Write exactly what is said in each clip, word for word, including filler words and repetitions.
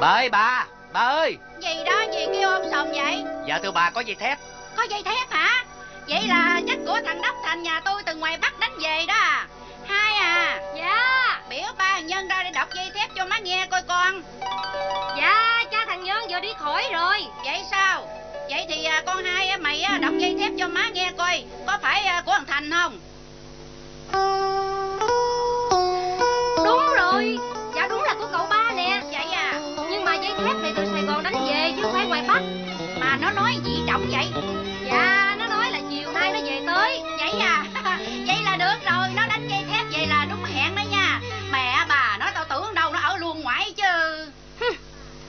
Bà ơi bà, bà ơi. Gì đó, gì kêu ôm sòm vậy? Dạ thưa bà, có dây thép. Có dây thép hả? Vậy là chắc của thằng Đốc Thành nhà tôi từ ngoài Bắc đánh về đó à? Hai à. Dạ. Biểu ba Nhân ra để đọc dây thép cho má nghe coi con. Dạ, cha thằng Nhân vừa đi khỏi rồi. Vậy sao? Vậy thì con Hai mày đọc dây thép cho má nghe coi, có phải của thằng Thành không? Đúng rồi, dạ đúng là của cậu ba nè. Vậy à? Nhưng mà dây thép này từ Sài Gòn đánh về chứ không phải ngoài Bắc. Mà nó nói gì trọng vậy? Dạ, nó nói là chiều nay nó về tới. Vậy à? Vậy là được rồi, nó đánh dây thép vậy là đúng hẹn đó nha. Mẹ bà, nói tao tưởng đâu nó ở luôn ngoại chứ.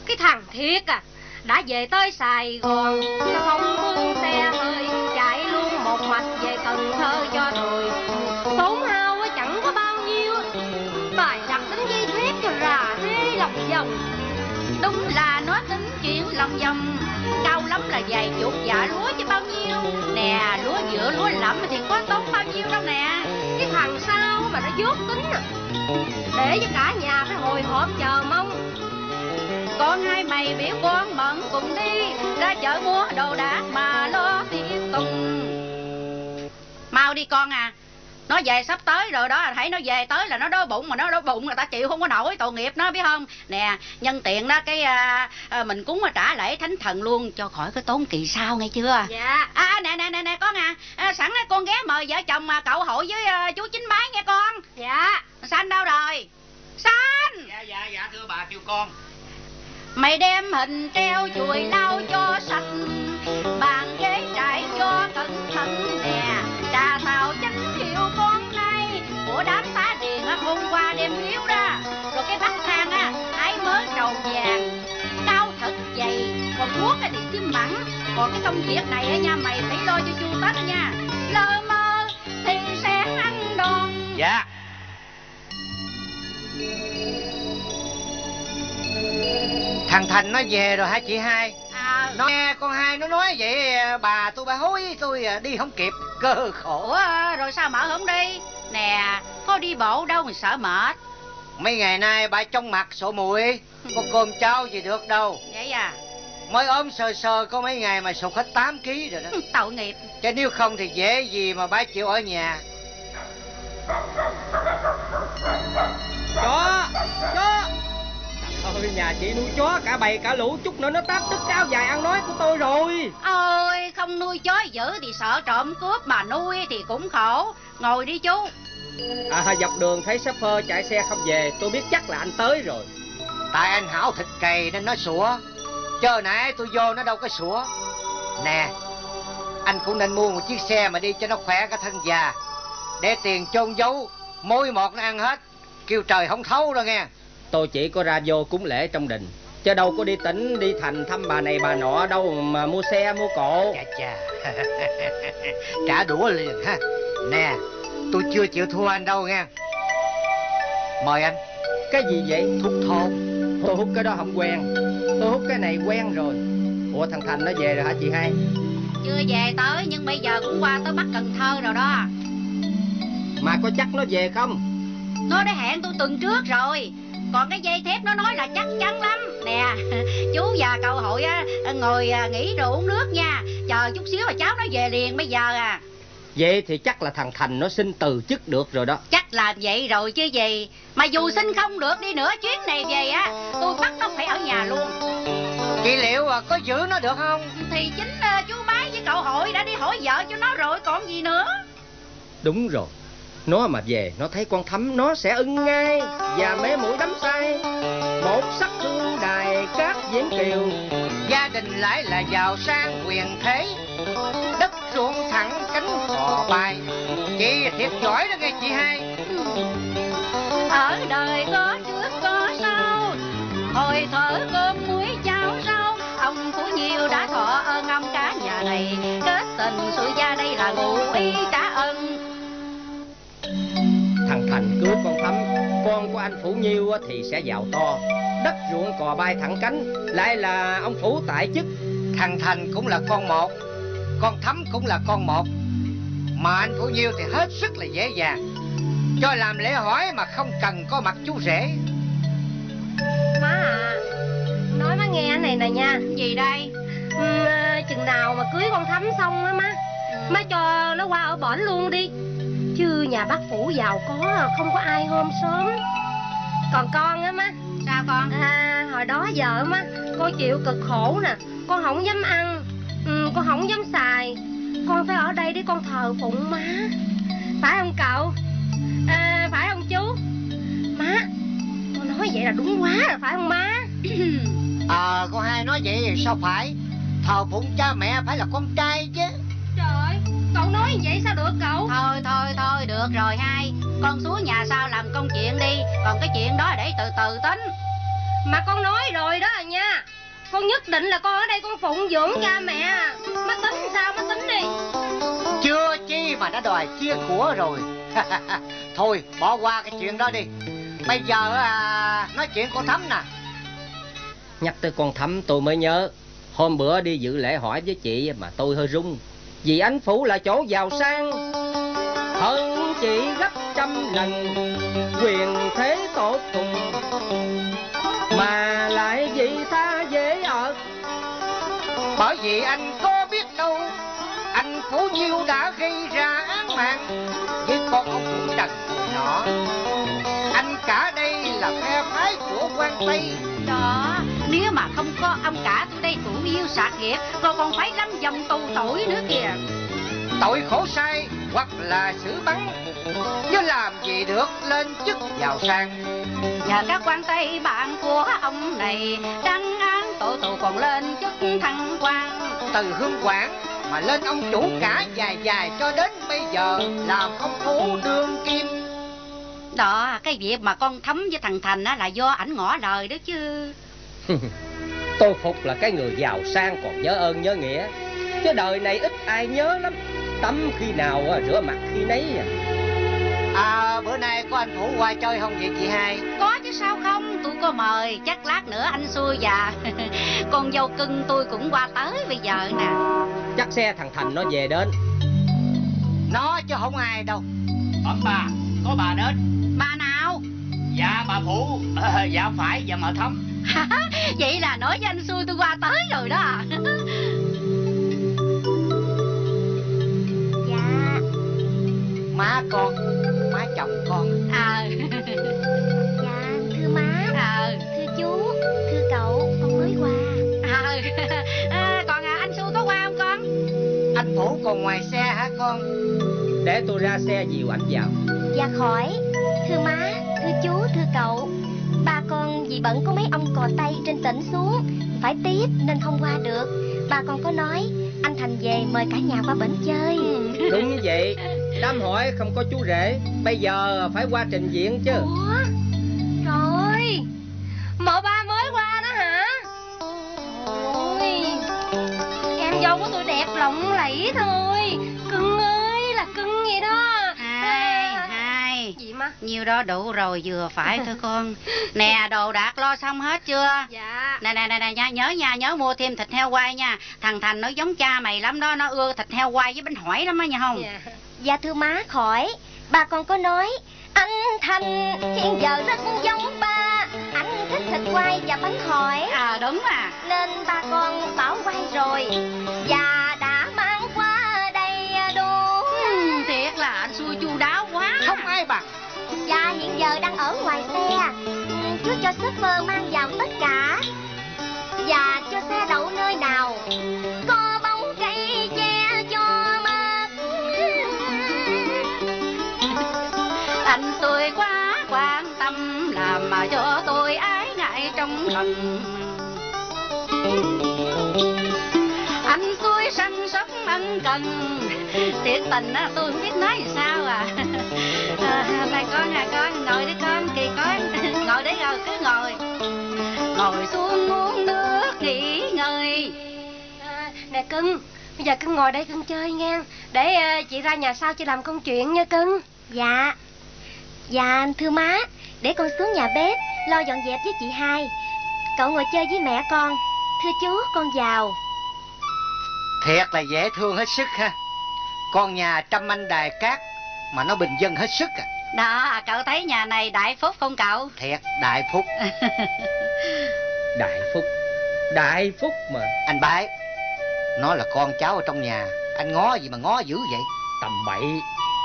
Cái thằng thiệt à, đã về tới Sài Gòn nó không muốn xe hơi, chạy luôn một mạch về Cần Thơ cho rồi tốn hao chẳng có bao nhiêu. Bài đặt tính dây thép cho rà thế lòng vòng. Đúng là nó tính chuyện lòng vòng, cao lắm là vài chục dạ lúa chứ bao nhiêu. Nè, lúa giữa lúa lẫm thì có tốn bao nhiêu đâu nè. Cái thằng sao mà nó dốt tính à, để cho cả nhà phải hồi hộp chờ mong. Con Hai mày biểu con bận cùng đi ra chợ mua đồ đạc mà lo tiệc tùng. Mau đi con à, nó về sắp tới rồi đó. Thấy nó về tới là nó đói bụng, mà nó đói bụng người ta chịu không có nổi, tội nghiệp nó biết không. Nè, nhân tiện đó cái à, à, mình cúng trả lễ thánh thần luôn cho khỏi cái tốn kỳ sau, nghe chưa? Dạ. À, nè nè nè nè con à, à sẵn đó con ghé mời vợ chồng mà cậu Hội với à, chú Chính Bái nghe con. Dạ. Sanh đâu rồi? Sanh. Dạ dạ dạ thưa bà, kêu con. Mày đem hình treo chùi lau cho sạch, bàn ghế trải cho cẩn thận nè. Trà tàu chánh hiệu con nay của đám tá điền hôm qua đem hiếu đó. Rồi cái bát thang á, ái mớ trầu vàng, cao thật dày. Còn thuốc thì xiêm mặn. Còn cái công việc này á nha, mày phải lo cho chu tất đó nha. Lơ mơ thì sẽ ăn đòn. Dạ. Thằng Thành nó về rồi hả chị Hai? À, nó nghe con Hai nó nói vậy bà tôi bà hối tôi đi không kịp, cơ khổ. Ủa, rồi sao mở không đi? Nè, có đi bộ đâu mà sợ mệt. Mấy ngày nay bà trong mặt sổ mũi, có cơm cháo gì được đâu. Vậy à? Mới ốm sờ sờ có mấy ngày mà sụt hết tám ký rồi đó. Tội nghiệp. Chứ nếu không thì dễ gì mà bà chịu ở nhà. Chó, chó. Ôi, nhà chị nuôi chó cả bầy cả lũ, chút nữa nó táp đứt áo dài ăn nói của tôi rồi. Ôi, không nuôi chó dữ thì sợ trộm cướp, mà nuôi thì cũng khổ. Ngồi đi chú. À, dọc đường thấy shopper chạy xe không về, tôi biết chắc là anh tới rồi. Tại anh Hảo thịt cầy nên nó sủa, chờ nãy tôi vô nó đâu có sủa. Nè, anh cũng nên mua một chiếc xe mà đi cho nó khỏe cả thân già, để tiền chôn giấu, mối mọt nó ăn hết, kêu trời không thấu đâu nghe. Tôi chỉ có ra vô cúng lễ trong đình, chứ đâu có đi tỉnh, đi thành thăm bà này bà nọ đâu mà mua xe, mua cộ. Chà chà. Trả đũa liền ha. Nè, tôi chưa chịu thua anh đâu nghe. Mời anh. Cái gì vậy? Thuốc thô. Tôi hút cái đó không quen, tôi hút cái này quen rồi. Ủa, thằng Thành nó về rồi hả chị Hai? Chưa về tới, nhưng bây giờ cũng qua tới Bắc Cần Thơ rồi đó. Mà có chắc nó về không? Nó đã hẹn tôi tuần trước rồi. Còn cái dây thép nó nói là chắc chắn lắm. Nè, chú và cậu Hội á, ngồi à, nghỉ rồi uống nước nha. Chờ chút xíu mà cháu nó về liền bây giờ à. Vậy thì chắc là thằng Thành nó xin từ chức được rồi đó. Chắc là vậy rồi chứ gì. Mà dù xin không được đi nữa, chuyến này về á, tôi bắt nó phải ở nhà luôn. Chị liệu à, có giữ nó được không? Thì chính uh, chú Bái với cậu Hội đã đi hỏi vợ cho nó rồi còn gì nữa. Đúng rồi, nó mà về nó thấy con Thấm nó sẽ ưng ngay. Và mé mũi đắm say một sắc hương đài cát Vĩnh Kiều, gia đình lại là giàu sang quyền thế, đất ruộng thẳng cánh cò bay. Chị thiệt giỏi đó nghe chị Hai. Ở đời có trước có sau, hồi thở cơm muối cháo rau, ông của nhiều đã thọ ơn ông cả nhà này, kết tình sự gia đây là ngụ ý trả ơn. Thằng Thành cứu con Thấm, con của anh Phủ Nhiêu thì sẽ giàu to, đất ruộng cò bay thẳng cánh, lại là ông Phủ tại chức. Thằng Thành cũng là con một, con Thấm cũng là con một, mà anh Phủ Nhiêu thì hết sức là dễ dàng, cho làm lễ hỏi mà không cần có mặt chú rể. Má à, nghe cái này nè nha. Gì đây? Ừ, chừng nào mà cưới con Thắm xong á má, má cho nó qua ở bển luôn đi, chứ nhà bác Phủ giàu có không có ai hôm sớm. Còn con á má. Sao con? À, hồi đó giờ má con chịu cực khổ nè, con không dám ăn, ừ, con không dám xài, con phải ở đây để con thờ phụng má, phải không cậu? À, phải không chú? Má, con nói vậy là đúng quá rồi phải không má? Ờ, à, con hai nói vậy thì sao phải? Thờ phụng cha mẹ phải là con trai chứ. Trời ơi, cậu nói vậy sao được cậu? Thôi thôi thôi, được rồi hai, con xuống nhà sau làm công chuyện đi, còn cái chuyện đó để từ từ tính. Mà con nói rồi đó à nha, con nhất định là con ở đây con phụng dưỡng cha mẹ. Má tính sao má tính đi. Chưa chi mà đã đòi chia của rồi. Thôi bỏ qua cái chuyện đó đi. Bây giờ à, nói chuyện con Thắm nè. Nhắc tới con Thắm tôi mới nhớ, hôm bữa đi dự lễ hỏi với chị mà tôi hơi rung. Vì Ánh Phủ là chỗ giàu sang hơn chị gấp trăm lần, quyền thế tột cùng, mà lại vì ta dễ ở. Bởi vì anh có biết đâu, anh Phủ Diêu đã gây ra án mạng với con ông Phủ Trần nọ. Anh cả đây là phe phái của quan Tây đó. Nếu mà không có ông cả tôi đây cũng yêu sạc nghiệp, rồi còn phải lăn vòng tù tội nữa kìa. Tội khổ sai hoặc là xử bắn, chứ làm gì được lên chức giàu sang. Nhờ các quan Tây bạn của ông này đang án tội tù còn lên chức thăng quan. Từ Hương Quảng mà lên ông chủ cả dài dài cho đến bây giờ làm ông Phủ đương kim. Đó, cái việc mà con Thắm với thằng Thành á là do ảnh ngỏ lời đó chứ. Tôi phục là cái người giàu sang còn nhớ ơn nhớ nghĩa, chứ đời này ít ai nhớ lắm. Tắm khi nào rửa mặt khi nấy. À, bữa nay có anh Phủ qua chơi không vậy chị hai? Có chứ sao không, tôi có mời. Chắc lát nữa anh xui già. Con dâu cưng tôi cũng qua tới bây giờ nè. Chắc xe thằng Thành nó về đến. Nó chứ không ai đâu. Bẩm bà, có bà đến. Bà nào? Dạ bà Phủ. À, dạ phải, dạ mà Thắm. Vậy là nói với anh xui tôi qua tới rồi đó à. Dạ. Má con, má chồng con. À. Dạ, thưa má. À. Thưa chú, thưa cậu, con mới qua. À. À, còn à, anh xui có qua không con? Anh Phủ còn ngoài xe hả con? Để tôi ra xe dìu ảnh vào. Dạ khỏi. Thưa má, thưa chú, thưa cậu, ba con vì bận có mấy ông cò Tây trên tỉnh xuống phải tiếp nên không qua được. Ba con có nói anh Thành về mời cả nhà qua bển chơi. Đúng vậy, đám hỏi không có chú rể, bây giờ phải qua trình diện chứ. Ủa? Rồi, mợ ba mới qua đó hả? Ôi, em dâu của tôi đẹp lộng lẫy thôi, cưng ơi là cưng vậy đó. Gì má? Nhiều đó đủ rồi, vừa phải thôi con. Nè, đồ đạc lo xong hết chưa? Dạ. Nè nè nè nè nha, nhớ nha, nhớ mua thêm thịt heo quay nha. Thằng Thành nó giống cha mày lắm đó, nó ưa thịt heo quay với bánh hỏi lắm á nha không? Dạ. Dạ thưa má khỏi. Bà con có nói anh Thành hiện giờ rất giống ba, anh thích thịt quay và bánh hỏi. À đúng à. Nên ba con bảo quay rồi. Và đã mang qua đây đô. Ừ, thiệt là anh xui chu đáo quá. Không ai bằng. Dạ hiện giờ đang ở ngoài xe, chú cho shipper mang vào tất cả. Và cho xe đậu nơi nào có bóng cây che cho mát. Anh tôi quá quan tâm làm mà cho tôi ái ngại trong lòng. Anh tôi săn sóc ân cần, thiệt tình á tôi không biết nói sao à. À này con à, con ngồi đi con, kì con ngồi đấy rồi cứ ngồi ngồi xuống uống nước nghỉ ngơi. À, nè cưng, bây giờ cưng ngồi đây cưng chơi nghe, để à, chị ra nhà sau chị làm công chuyện nha cưng. Dạ. Dạ thưa má, để con xuống nhà bếp lo dọn dẹp với chị hai, cậu ngồi chơi với mẹ con. Thưa chú, con vào. Thiệt là dễ thương hết sức ha. Con nhà trăm anh đài cát mà nó bình dân hết sức à. Đó, cậu thấy nhà này đại phúc không cậu? Thiệt, đại phúc. Đại phúc. đại phúc mà. Anh Bái, nó là con cháu ở trong nhà, anh ngó gì mà ngó dữ vậy? Tầm bậy.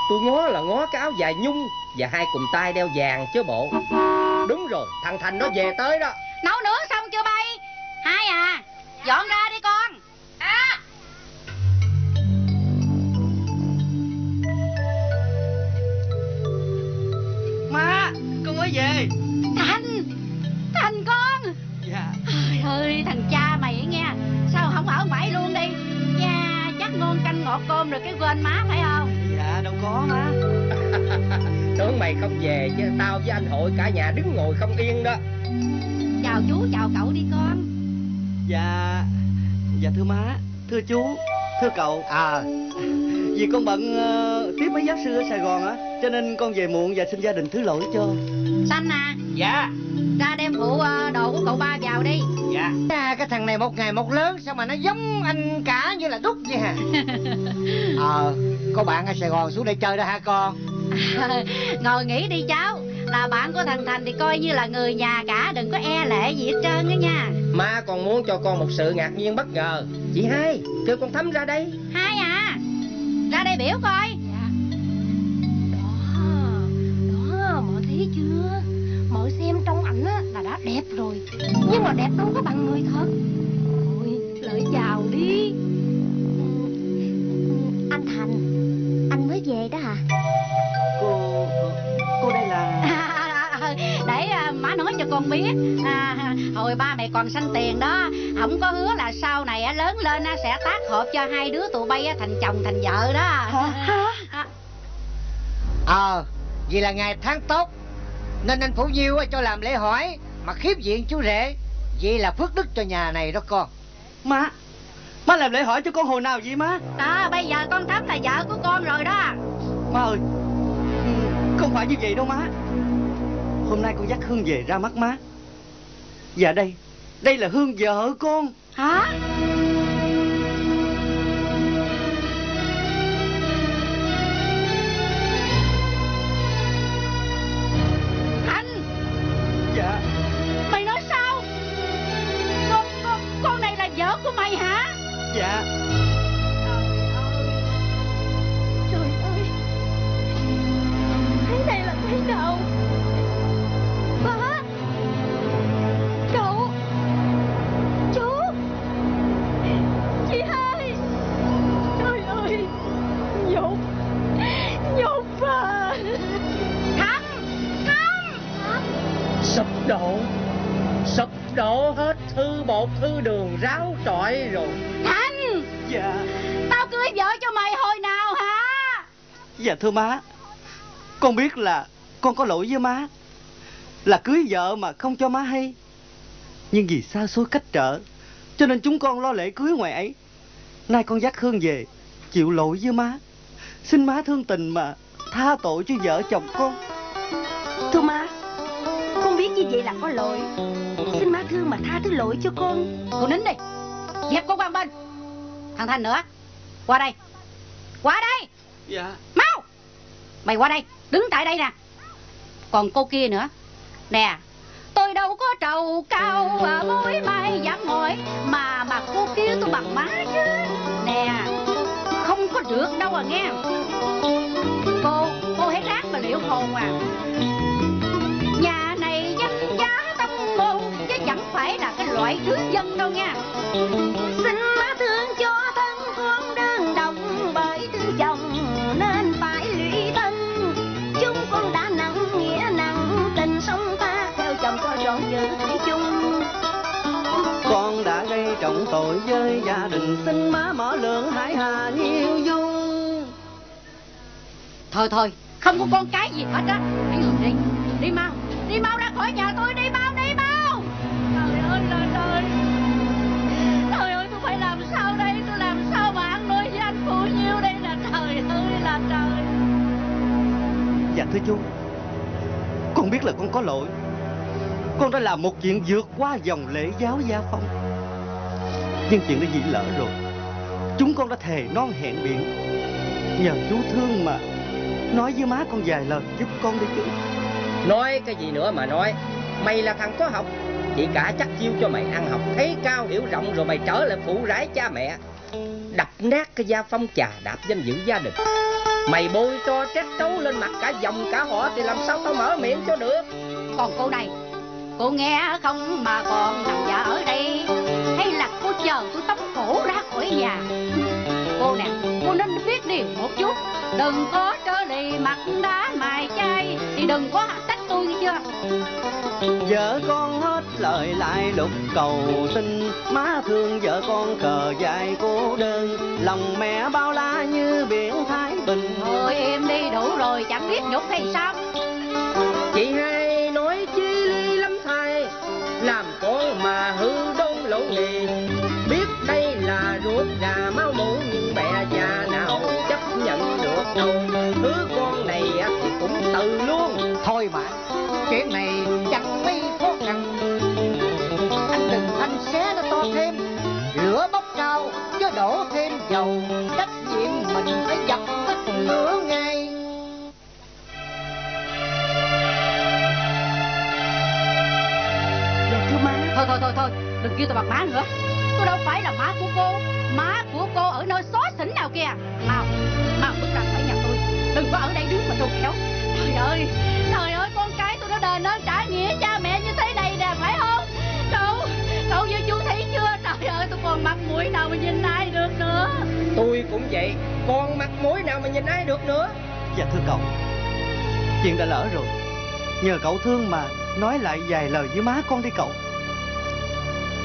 Tôi ngó là ngó cái áo dài nhung và hai cùm tay đeo vàng chứ bộ. Đúng rồi, thằng Thành nó về tới đó. Nấu nướng xong chưa bay? Hai à, dọn ra đi con. À, má, con mới về. Thành, Thành con. Dạ. Trời ơi, thằng cha mày nghe, sao không ở ngoài luôn đi? Nha, chắc ngon canh ngọt cơm rồi cái quên má phải không? Dạ, đâu có má. Tưởng mày không về chứ tao với anh Hội cả nhà đứng ngồi không yên đó. Chào chú, chào cậu đi con. Dạ, dạ thưa má, thưa chú, thưa cậu. À, vì con bận uh, tiếp mấy giáo sư ở Sài Gòn á, cho nên con về muộn và xin gia đình thứ lỗi cho. Sanh à. Dạ. Ra đem phụ uh, đồ của cậu ba vào đi. Dạ. À, cái thằng này một ngày một lớn, sao mà nó giống anh cả như là đúc vậy hả? Ờ, à, có bạn ở Sài Gòn xuống đây chơi đó hả con? À, ngồi nghỉ đi cháu. Là bạn của thằng Thành thì coi như là người nhà cả, đừng có e lệ gì hết trơn á nha. Má còn muốn cho con một sự ngạc nhiên bất ngờ. Chị Hai, kêu con Thấm ra đây. Hai à, ra đây biểu coi. Dạ. Đó, đó, mọi thấy chưa? Mọi xem trong ảnh á là đã đẹp rồi, nhưng mà đẹp đâu có bằng người thật. Ôi, lời chào đi. Anh Thành, anh mới về đó hả? Cô... cô đây là... Để má nói cho con biết, à, hồi ba mày còn sanh tiền đó, không có hứa là sau này lớn lên sẽ tác hợp cho hai đứa tụi bay thành chồng thành vợ đó. Hả? À. Ờ, vì là ngày tháng tốt nên anh Phủ Diêu cho làm lễ hỏi mà khiếp diện chú rể, vậy là phước đức cho nhà này đó con. Má, má làm lễ hỏi cho con hồi nào vậy má? À, bây giờ con Thấm là vợ của con rồi đó. Má ơi, không phải như vậy đâu má. Hôm nay con dắt Hương về ra mắt má. Dạ đây, đây là Hương vợ con. Hả? Anh. Dạ. Mày nói sao? Con, con, con này là vợ của mày hả? Dạ. Trời ơi, thế này là thế nào? Đổ, sụp đổ hết thư bột thư đường ráo trọi rồi. Thành. Dạ. Tao cưới vợ cho mày hồi nào hả? Dạ thưa má, con biết là con có lỗi với má, là cưới vợ mà không cho má hay. Nhưng vì xa xôi cách trở cho nên chúng con lo lễ cưới ngoài ấy. Nay con dắt Hương về chịu lỗi với má, xin má thương tình mà tha tội cho vợ chồng con. Thưa má, con biết như vậy là có lỗi, xin má thương mà tha thứ lỗi cho con. Cô nín đi, dẹp cô qua bên. Thằng Thành nữa, qua đây, qua đây. Dạ. Mau, mày qua đây, đứng tại đây nè. Còn cô kia nữa, nè. Tôi đâu có trầu cao và mối bay giảm ngồi mà mà cô kia tôi bằng má chứ. Nè, không có được đâu à nghe. Cô, cô hãy ráng mà liệu hồn à. Nhà này danh giá tâm ngôn chứ chẳng phải là cái loại thứ dân đâu nha. Xin má thương cho thân con đơn độc, bởi thương chồng nên phải lụy thân. Chúng con đã nặng nghĩa nặng tình, sống ta theo chồng coi trọn giữ thủy chung. Con đã gây trọng tội với gia đình, xin má mở lượng hải hà nhiêu dung. Thôi thôi, không có con cái gì hết á, hãy ngừng đi. Đi mau, đi mau ra khỏi nhà tôi, đi mau, đi mau. Trời ơi, trời ơi, trời ơi, tôi phải làm sao đây, tôi làm sao mà ăn nuôi với anh Phủ Diêu đây là trời ơi là trời. Dạ thưa chú, con biết là con có lỗi, con đã làm một chuyện vượt qua dòng lễ giáo gia phong. Nhưng chuyện đã dĩ lỡ rồi, chúng con đã thề non hẹn biển. Nhờ chú thương mà nói với má con vài lời giúp con đi chứ. Nói cái gì nữa mà nói, mày là thằng có học, chị cả chắc chiêu cho mày ăn học thấy cao hiểu rộng, rồi mày trở lại phụ rái cha mẹ, đập nát cái gia phong, chà đạp danh dự gia đình. Mày bôi cho trách trấu lên mặt cả dòng cả họ thì làm sao tao mở miệng cho được. Còn cô này, cô nghe không mà còn nằm vợ ở đây, hay là cô chờ tôi tống cổ ra khỏi nhà. Cô nè, cô nên biết điều một chút, đừng có trở lì mặt đá mài chay, thì đừng có tách tôi nghe chưa. Vợ con hết lời lại lục cầu xin, má thương vợ con cờ dài cô đơn, lòng mẹ bao la như biển Thái Bình. Thôi em đi đủ rồi, chẳng biết nhục hay sao. Chị hay nói chi ly lắm thay, làm con mà hư đốn lỗ nghề. Biết đây là ruột gà máu mủ, nhưng mẹ già nào chấp nhận được đâu. Đứa con này thì cũng tự luôn. Thôi mà, chuyện này chẳng mấy khó khăn, anh đừng anh xé nó to thêm, lửa bốc cao chứ đổ thêm dầu, trách nhiệm mình phải dập tắt lửa ngay. Dạ thưa má. Thôi thôi thôi thôi, đừng kêu tôi bằng má nữa, tôi đâu phải là má của cô. Má của cô ở nơi xó xỉnh nào kìa. Mau, mau bước ra khỏi nhà tôi, đừng có ở đây đứng mà trù khéo. Trời ơi, trời ơi, con cái tôi đã đền ơn trả nghĩa cha mẹ như thế này nè, phải không? Cậu, cậu với chú thấy chưa? Trời ơi, tôi còn mặt mũi nào mà nhìn ai được nữa. Tôi cũng vậy, còn mặt mũi nào mà nhìn ai được nữa. Dạ thưa cậu, chuyện đã lỡ rồi, nhờ cậu thương mà nói lại vài lời với má con đi cậu.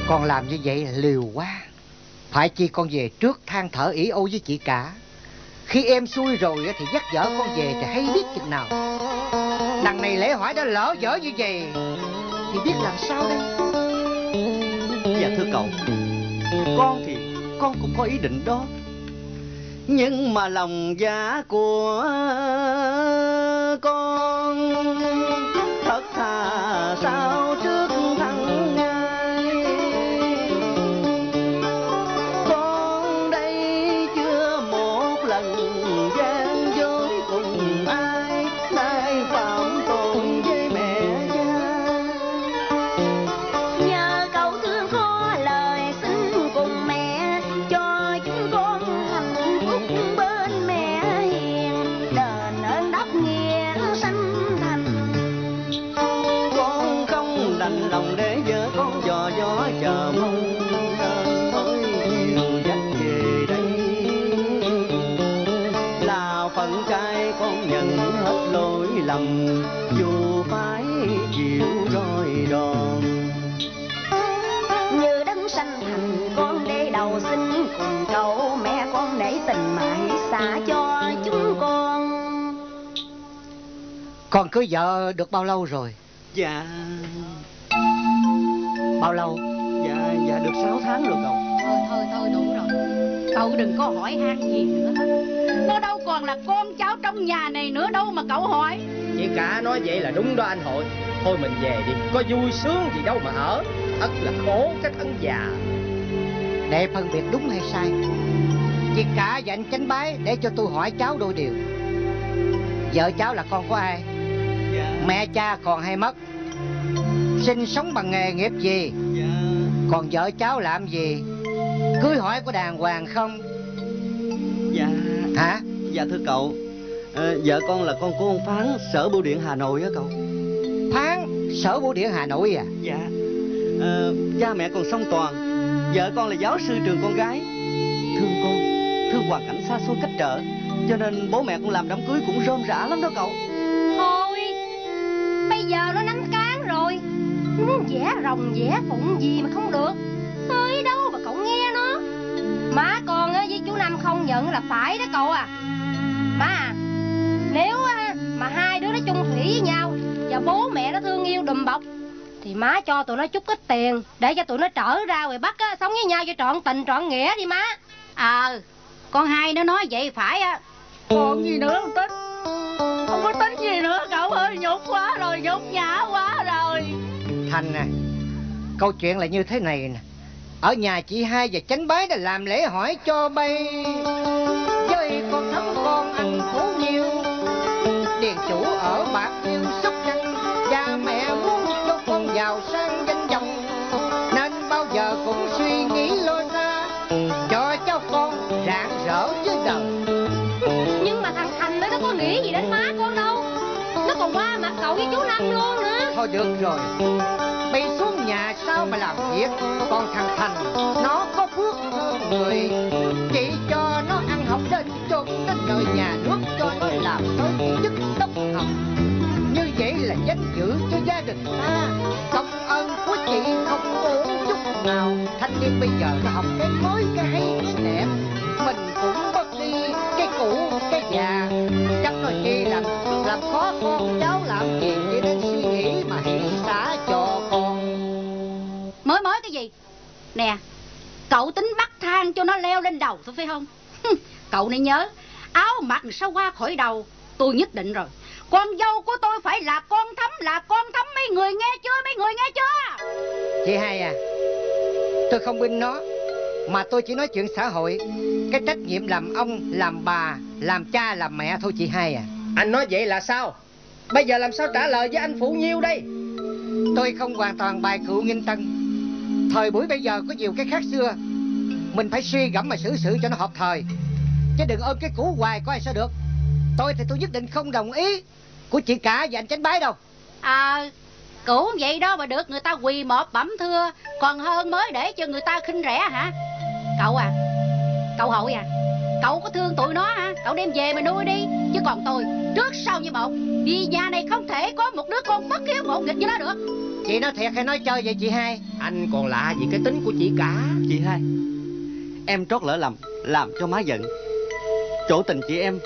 Con làm như vậy là liều quá. Phải chi con về trước than thở ỉ ôi với chị cả, khi em xui rồi thì dắt dở con về thì hay biết chừng nào. Đằng này lễ hỏi đã lỡ dở như vậy thì biết làm sao đây. Dạ thưa cậu, con thì con cũng có ý định đó, nhưng mà lòng dạ của con thật thà sao trước thằng ngay. Con đây chưa một lần gian dối cùng ai, nay phạm tội với mẹ cha. Nhờ cậu thương khó lời xin cùng mẹ, cho chúng con hạnh phúc bên mẹ hiền, đền ơn đáp nghĩa sanh thành. Con không đành lòng để vợ con dò dó chờ mong, mới nhiều dắt về đây là phận trai. Con nhận hết lỗi lầm dù phải chịu roi đòn, như đấng sanh thành con để đầu xin cùng cậu. Mẹ con nể tình mà hãy xả cho chúng con. Con cưới vợ được bao lâu rồi? Dạ bao lâu? Dạ dạ được sáu tháng rồi cậu. Thôi thôi thôi đủ rồi, cậu đừng có hỏi han gì nữa hết. Nó đâu còn là con cháu trong nhà này nữa đâu mà cậu hỏi. Chị cả nói vậy là đúng đó anh Hội. Thôi mình về đi, có vui sướng gì đâu mà ở, thật là khổ cái thân già. Để phân biệt đúng hay sai, chị cả và anh Chánh Bái để cho tôi hỏi cháu đôi điều. Vợ cháu là con của ai? Dạ. Mẹ cha còn hay mất, sinh sống bằng nghề nghiệp gì? Dạ. Còn vợ cháu làm gì? Cưới hỏi có đàng hoàng không? Dạ. Hả? Dạ thưa cậu, à, vợ con là con của ông Phán, Sở Bưu điện Hà Nội á cậu. Phán, Sở Bưu điện Hà Nội à? Dạ. À, cha mẹ còn song toàn, vợ con là giáo sư trường con gái. Thương con, thương hoàn cảnh xa xôi cách trở, cho nên bố mẹ con làm đám cưới cũng rôm rã lắm đó cậu. Thôi, bây giờ nó nắng cán rồi, vẽ rồng vẽ phụng gì mà không được. Tới đâu mà cậu nghe nó. Má con với chú Năm không nhận là phải đó cậu à. Má à, nếu mà hai đứa nó chung thủy với nhau và bố mẹ nó thương yêu đùm bọc, thì má cho tụi nó chút ít tiền để cho tụi nó trở ra ngoài Bắc á, sống với nhau cho trọn tình trọn nghĩa đi má. Ờ, con hai nó nói vậy phải á. Còn gì nữa không tính, không có tính gì nữa cậu ơi. Nhục quá rồi, nhục nhã quá rồi. Thành nè, câu chuyện là như thế này nè. Ở nhà chị hai và Chánh Bái đã làm lễ hỏi cho bay, với con thấm con ăn phố nhiêu, điền chủ ở Bạc Liêu sốc năng, cha mẹ muốn cho con giàu sang danh vọng. nghĩa gì đến má con đâu. Nó còn qua mặt cậu với chú Năm luôn nữa. Thôi được rồi, mày xuống nhà sao mà làm việc. Còn thằng Thành nó có phước hơn người, chỉ cho nó ăn học đến chôn đến đời nhà nước, cho nó làm tới chức tốc học. Như vậy là danh dự cho gia đình ta. Công ơn của chị không uổng chút nào. Thanh niên bây giờ nó học cái mới cái hay cái đẹp, mình cũng bất đi cái cũ cái già. Chắc nói chi là làm khó con cháu làm gì, chỉ đến suy nghĩ mà hãy xả cho con. Mới mới cái gì? Nè, cậu tính bắt thang cho nó leo lên đầu thôi phải không? Cậu nên nhớ, áo mặc sao qua khỏi đầu. Tôi nhất định rồi, con dâu của tôi phải là con thấm, là con thấm. Mấy người nghe chưa, mấy người nghe chưa? Chị hai à, tôi không binh nó, mà tôi chỉ nói chuyện xã hội. Cái trách nhiệm làm ông, làm bà, làm cha, làm mẹ thôi chị hai à. Anh nói vậy là sao? Bây giờ làm sao trả lời với anh Phụ Nhiêu đây? Tôi không hoàn toàn bài cựu Nghinh Tân. Thời buổi bây giờ có nhiều cái khác xưa, mình phải suy gẫm mà xử sự cho nó hợp thời, chứ đừng ôm cái cũ hoài có ai sao được. Tôi thì tôi nhất định không đồng ý của chị cả và anh Chánh Bái đâu. À, cũ vậy đó mà được người ta quỳ mọp bẩm thưa, còn hơn mới để cho người ta khinh rẻ hả? Cậu à, cậu Hội à, cậu có thương tụi nó hả? Cậu đem về mà nuôi đi, chứ còn tôi trước sau như một. Vì nhà này không thể có một đứa con bất hiếu ngộ nghịch như nó được. Chị nói thiệt hay nói chơi vậy chị hai? Anh còn lạ gì cái tính của chị cả. Chị hai, em trót lỡ lầm làm cho má giận. Chỗ tình chị em,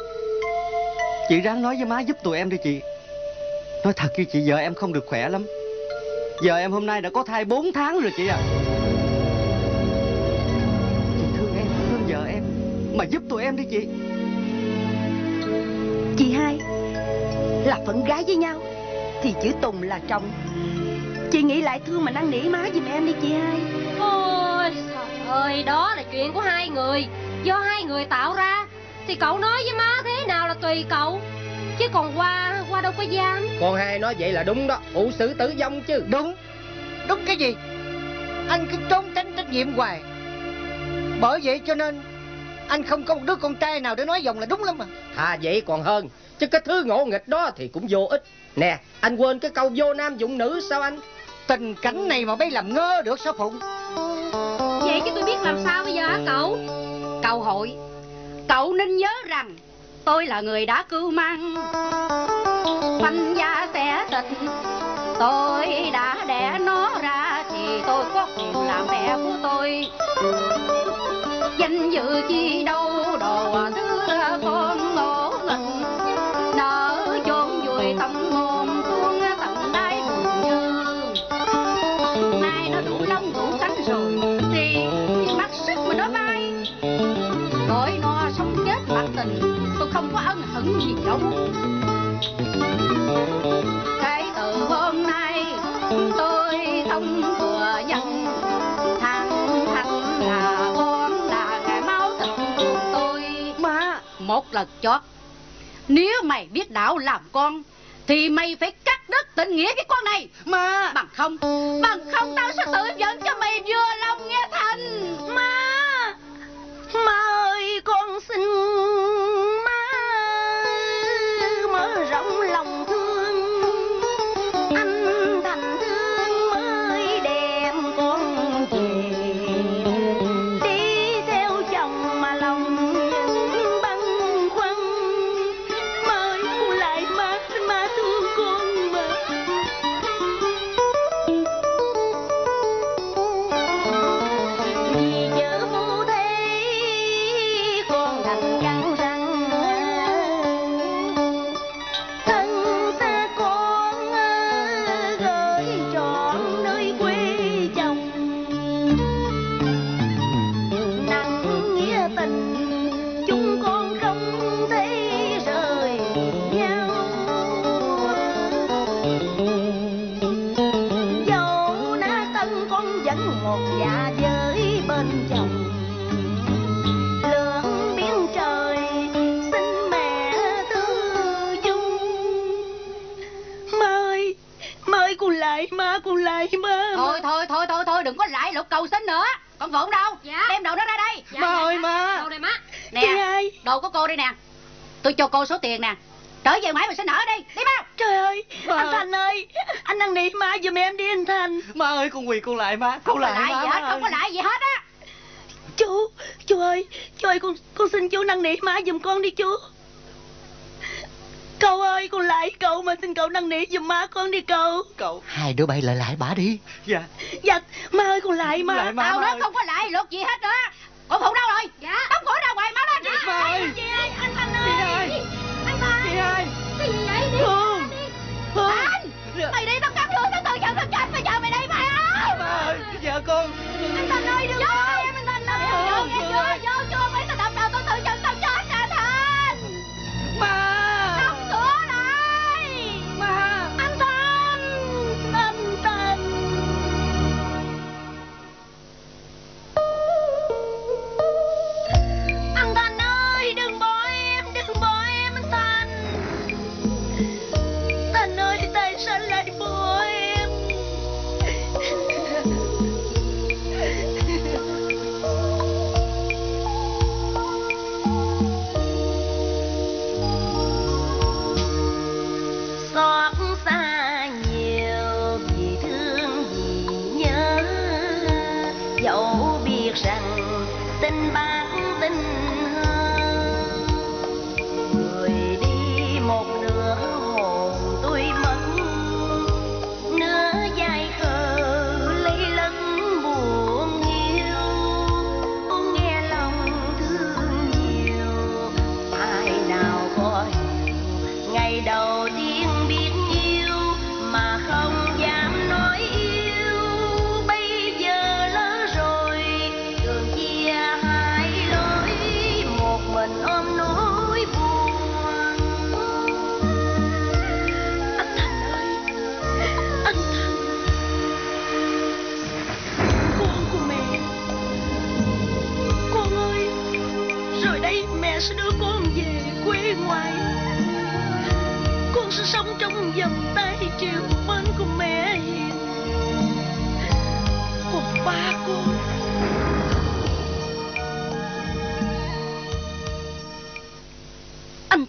chị ráng nói với má giúp tụi em đi chị. Nói thật chứ chị, giờ em không được khỏe lắm. Giờ em hôm nay đã có thai bốn tháng rồi chị à. Chị thương em, thương vợ em, mà giúp tụi em đi chị. Chị hai là phận gái với nhau thì chữ Tùng là chồng. Chị nghĩ lại thương mà năn nỉ má giùm em đi chị hai. Ôi trời ơi, đó là chuyện của hai người, do hai người tạo ra. Thì cậu nói với má thế nào là tùy cậu, chứ còn qua qua đâu có dám. Con hai nói vậy là đúng đó, phụ xử tử vong chứ. Đúng, đúng cái gì? Anh cứ trốn tránh trách nhiệm hoài. Bởi vậy cho nên anh không có một đứa con trai nào để nói dòng là đúng lắm mà. À vậy còn hơn, chứ cái thứ ngộ nghịch đó thì cũng vô ích. Nè, anh quên cái câu vô nam dụng nữ sao anh? Tình cảnh này mà bây làm ngơ được sao Phụng? Vậy chứ tôi biết làm sao bây giờ hả cậu? Cậu Hội, cậu nên nhớ rằng tôi là người đã cưu mang, phanh gia sẽ tịch. Tôi đã đẻ nó ra thì tôi có quyền là mẹ của tôi. Danh dự chi đâu đồ thứ con ngỗ nghịch, nỡ chôn vùi tâm hồn xuống tận đáy buồn dương. Nay nó đủ lông đủ cánh rồi thì bắt sức mà nó bay. Nỗi no sống chết bạc tình, tôi không có ân hận gì đâu. Cái từ hôm nay tôi không thừa nhận thằng Thành là con, là cái máu thịt của tôi. Má, một lần chót, nếu mày biết đảo làm con thì mày phải cắt đứt tình nghĩa cái con này. Má, bằng không, bằng không tao sẽ tự dẫn cho mày vừa lòng nghe Thành. Má, má ơi, con xin má mở rộng lòng thương. Anh Thành thương mới đem con về, đi theo chồng mà lòng vẫn băn khoăn. Mời cô lại má, má thương con mà. Vì vợ vô thế con thành căng răng, thân xa con gửi trọn nơi quê chồng. Nặng nghĩa tình chúng con không thể rời nhau. Dẫu đã tân con vẫn một dạ với bên chồng. Lượn biển trời xin mẹ tư dung. Má ơi, má ơi, cô lại má, cô lại má. Thôi thôi thôi thôi thôi đừng có lại lục cầu xin nữa. Con Phụng đâu? Dạ. Đem đồ nó ra đây. Má ơi má. Đồ này má. Nè, Chị hai. đồ của cô đây nè. Tôi cho cô số tiền nè. Trở về mãi mày sẽ nở đi. Đi mau. Trời ơi mà... Anh Thành ơi, anh đang nỉ má giùm em đi anh Thành. Má ơi con quỳ con lại má. Con lại, lại má, gì hết, má không có lại gì hết á. Chú, chú ơi, chú ơi con, con xin chú năn nỉ má giùm con đi chú. Cậu ơi, con lại cậu mà xin cậu năn nỉ giùm má con đi cậu. Cậu hai đứa bay lại lại bả đi. Dạ. Dạ, má ơi con lại má. Lại, má tao má nói ơi. Không có lại luật gì hết nữa. Con Phụ đâu rồi? Dạ. Tóc cổ đâu ngoài má lên. Dạ. Má ơi. Chị ơi, anh Thành ơi. Chị ơi. Anh Thành. Chị ơi. Cái gì vậy? Đi. Hương. Hương. Anh. Mày đi tao cắt lưỡi tao tự giận tao chết bây giờ mày đi mày không? Má ơi, vợ con. Anh Thành ơi đừng có em anh Thành ơi. Vô nghe chưa? Vô chưa? Mấy tao đập đầu tao tự giận tao chết nè Thành. Má.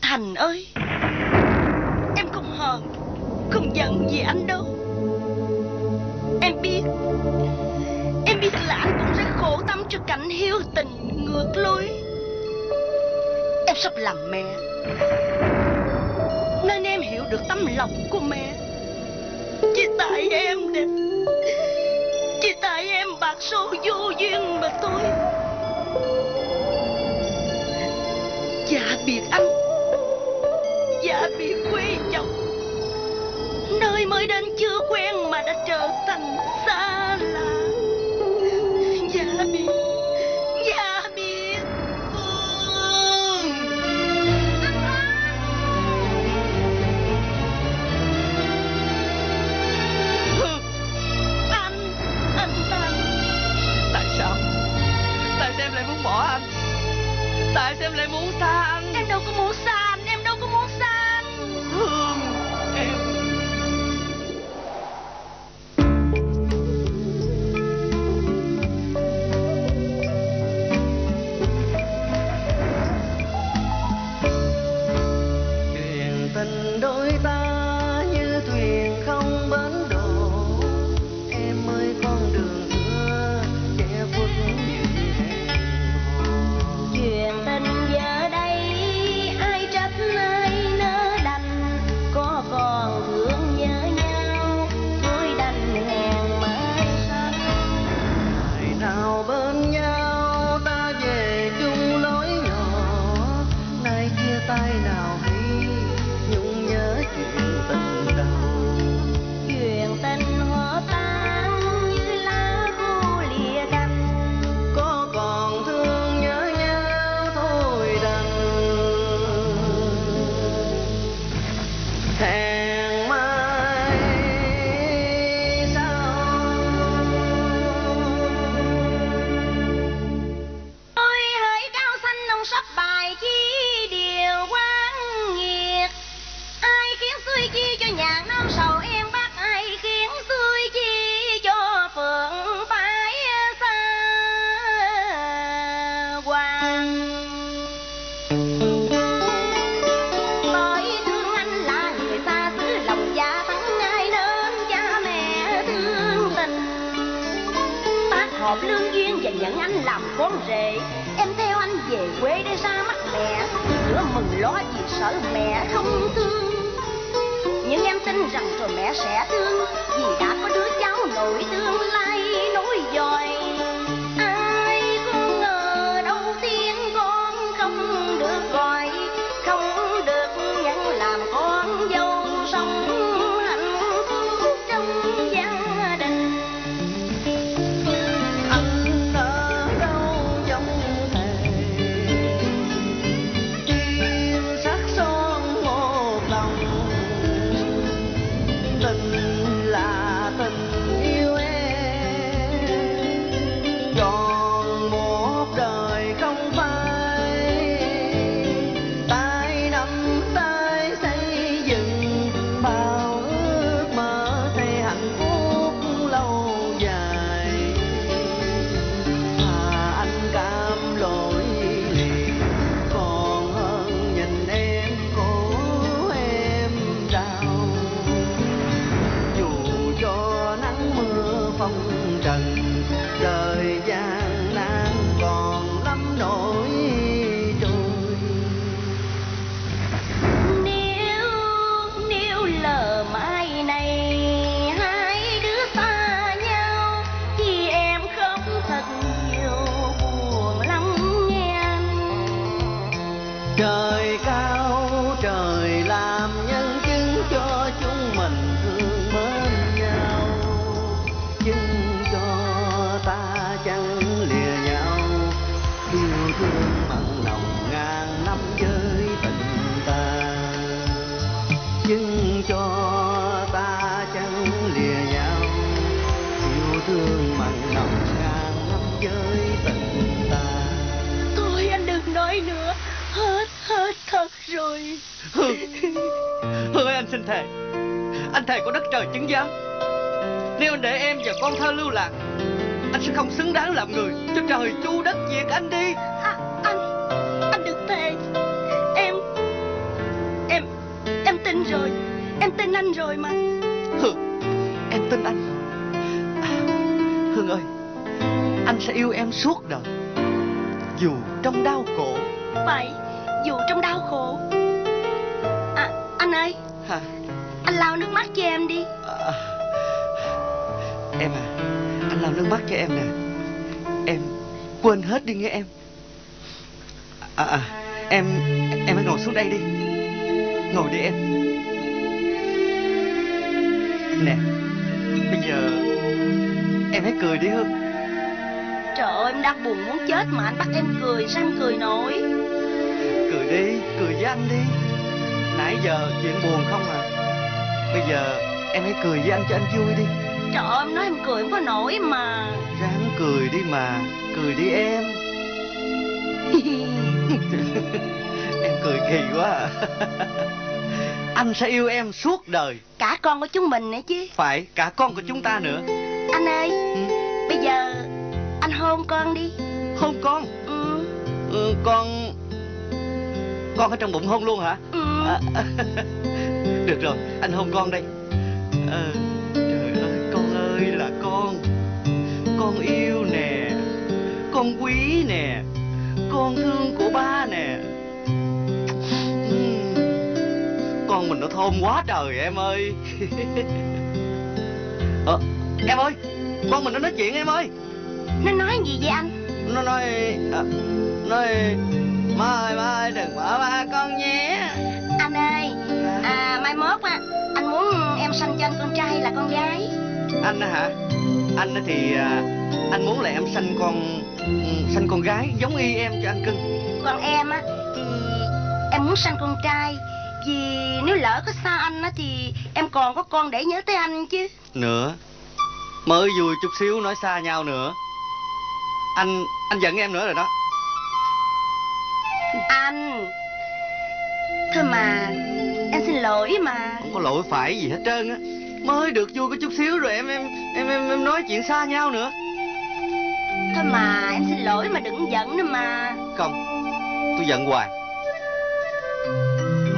Thành ơi, em không hờn, không giận gì anh đâu. Em biết, em biết là anh cũng sẽ khổ tâm cho cảnh hiếu tình ngược lối. Em sắp làm mẹ, nên em hiểu được tấm lòng của mẹ. Chỉ tại em đẹp, chỉ tại em bạc số vô duyên mà tôi. Dạ biệt anh, dạ biệt quê chồng, nơi mới đến chưa quen mà đã trở thành xa lạ. Dạ biệt, dạ biệt Phương. Anh, anh Thành. Tại sao? Tại sao em lại muốn bỏ anh? Tại sao em lại muốn xa anh? Em đâu có muốn xa anh, em đâu có muốn xa anh. Hương em. hợp lương duyên và nhận anh làm con rể. Em theo anh về quê để ra mắt mẹ, giữa mừng lo vì sợ mẹ không thương. Nhưng em tin rằng rồi mẹ sẽ thương, vì đã có đứa cháu nội tương lai nối dõi. Ai cũng ngờ đâu tiếng con không được gọi, không được nhận làm con dâu sống hạnh phúc trong gia đình. Anh ở đâu trong thề, yêu sắc son một lòng. Tình là tình yêu em, còn một đời không phai. Tay nắm tay xây dựng bao ước mơ thay hạnh phúc lâu dài. Mà anh cam lỗi liền còn hơn nhìn em cố em đau. Cho nắng mưa phong trần, đời gian nan còn lắm nỗi trôi. Nếu nếu lỡ mai này hai đứa xa nhau, thì em khóc thật nhiều buồn lắm nghe anh. Trời cao trời làm nhân chứng cho chúng mình thương mến. Chứng cho ta chẳng lìa nhau, yêu thương mặn nồng ngàn năm với tình ta. Chứng cho ta chẳng lìa nhau, yêu thương mặn nồng ngàn năm với tình ta. Thôi anh đừng nói nữa, hết hết thật rồi. Hương, Hương ơi, anh xin thề, anh thề có đất trời chứng giám, nếu anh để em và con thơ lưu lạc, anh sẽ không xứng đáng làm người cho trời chu đất diệt anh đi. À, anh anh đừng thề. Em em em tin rồi, em tin anh rồi mà. Hương, em tin anh. À, Hương ơi, anh sẽ yêu em suốt đời, dù trong đau khổ. Vậy dù trong đau khổ. À, anh ơi. Hả? Anh lau nước mắt cho em đi. À, em à, anh lau nước mắt cho em nè. Em quên hết đi nghe em. À, à em em hãy ngồi xuống đây đi. Ngồi đi em. Nè, bây giờ em hãy cười đi Hương. Trời ơi, em đang buồn muốn chết mà anh bắt em cười, sao em cười nổi. Cười đi, cười với anh đi. Nãy giờ chuyện buồn không à. Bây giờ em hãy cười với anh cho anh vui đi. Trời ơi, em nói em cười không có nổi mà. Ráng cười đi mà, cười đi em. Em cười kỳ quá à. Anh sẽ yêu em suốt đời. Cả con của chúng mình nữa chứ. Phải, cả con của chúng ta nữa. Anh ơi, ừ? Bây giờ anh hôn con đi. Hôn con? Ừ. Ừ, con... Con ở trong bụng hôn luôn hả? Ừ. À, được rồi, anh hôn con đây. Ờ... À, là con, con yêu nè, con quý nè, con thương của ba nè. Con mình nó thơm quá trời em ơi. Ờ, em ơi, con mình nó nói chuyện em ơi. Nó nói gì vậy anh? Nó nói, à, nói má ơi, má ơi đừng bỏ ba con nhé. Anh ơi, à, mai mốt á, anh muốn em sanh cho anh con trai hay là con gái? Anh á hả? Anh thì à, anh muốn là em sanh con sanh con gái giống y em cho anh cưng. Còn em á thì em muốn sanh con trai, vì nếu lỡ có xa anh á thì em còn có con để nhớ tới anh chứ. Nữa, mới vui chút xíu nói xa nhau nữa. Anh anh giận em nữa rồi đó. Anh, thôi mà, em xin lỗi mà. Không có lỗi phải gì hết trơn á. Mới được vui có chút xíu rồi em em em em, em nói chuyện xa nhau nữa. Thôi mà em xin lỗi mà, đừng giận nữa mà. Không, tôi giận hoài.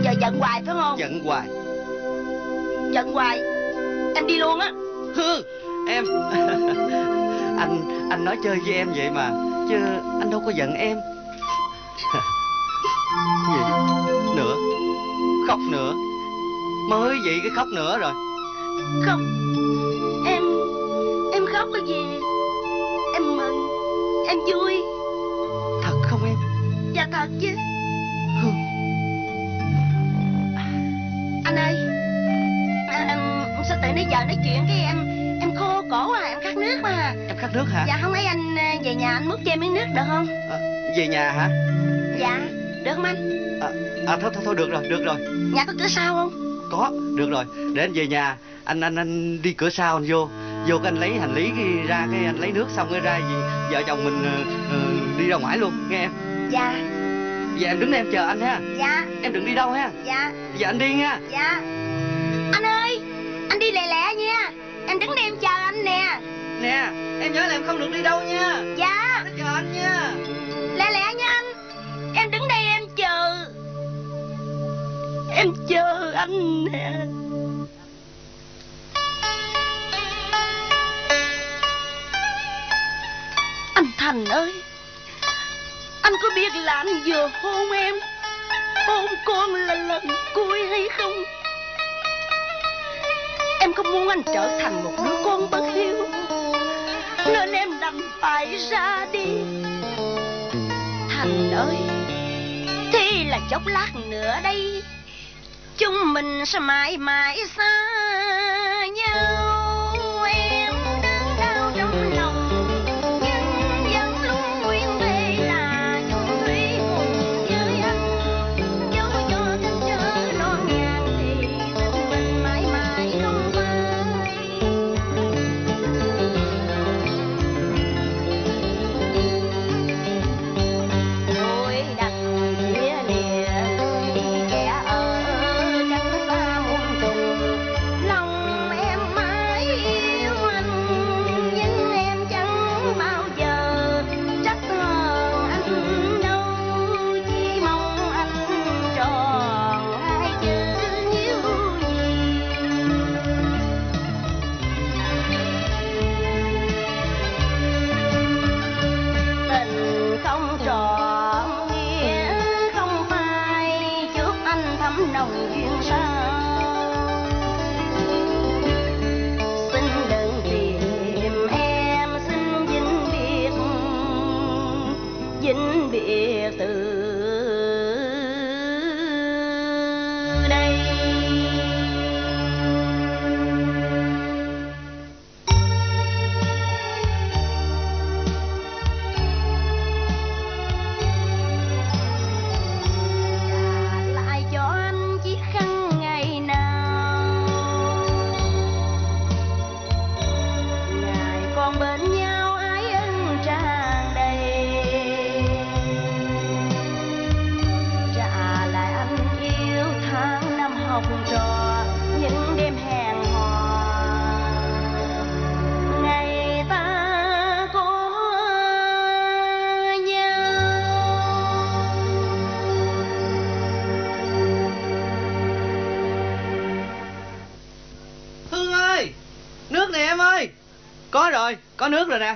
Giờ giận hoài phải không? Giận hoài. Giận hoài. Em đi luôn á. Hương, em Anh anh nói chơi với em vậy mà, chứ anh đâu có giận em. Gì nữa? Khóc nữa? Mới vậy cái khóc nữa rồi. Khóc? Em em khóc cái gì? Em mừng, em vui. Thật không em? Dạ thật chứ. Anh ơi, anh, sao tự nãy giờ nói chuyện cái em em khô cổ à, em khát nước mà. Em khát nước hả? Dạ không ấy, anh về nhà anh múc cho em miếng nước được không? À, về nhà hả? Dạ, được không anh? À, à thôi, thôi thôi được rồi, được rồi. Nhà có cửa sau không? Có, được rồi. Để anh về nhà, anh anh anh đi cửa sau anh vô. Vô cái anh lấy hành lý cái ra, cái anh lấy nước xong cái ra gì vợ chồng mình uh, đi ra ngoài luôn, nghe em. Dạ. Vậy em đứng đây em chờ anh ha. Dạ. Em đừng đi đâu ha. Dạ. Giờ anh đi nha. Dạ. Anh ơi, anh đi lẹ lẹ nha. Em đứng đây em chờ anh nè. Nè, em nhớ là em không được đi đâu nha. Dạ. Để chờ anh nha. Lẹ lẹ nha anh. Em đứng đây em chờ. Em chờ anh nè. Anh Thành ơi, anh có biết là anh vừa hôn em, hôn con là lần cuối hay không? Em không muốn anh trở thành một đứa con bất hiếu, nên em đành phải ra đi. Thành ơi, thế là chốc lát nữa đây, chúng mình sẽ mãi mãi xa nhau. Có nước rồi nè.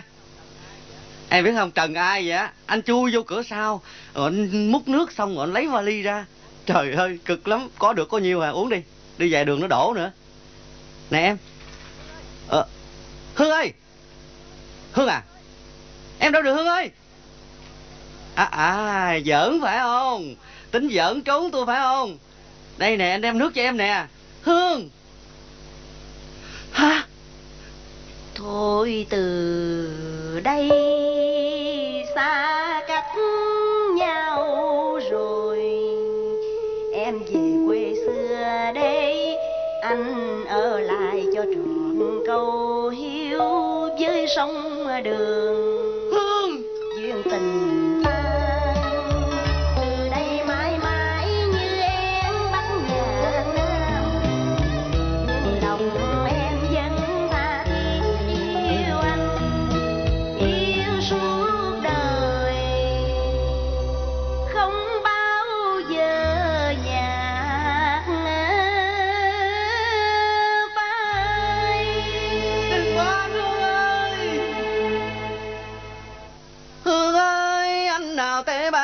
Em biết không, Trần ai vậy á, anh chui vô cửa sau rồi anh múc nước xong rồi anh lấy vali ra. Trời ơi, cực lắm. Có được có nhiều à, uống đi. Đi về đường nó đổ nữa. Nè em. Ờ, Hương ơi. Hương à, em đâu được Hương ơi. À, à, giỡn phải không? Tính giỡn trốn tôi phải không? Đây nè, anh đem nước cho em nè Hương. Hả? Thôi từ đây xa cách nhau rồi, em về quê xưa đây, anh ở lại cho trường câu hiếu với sông đường. Hương! Duyên tình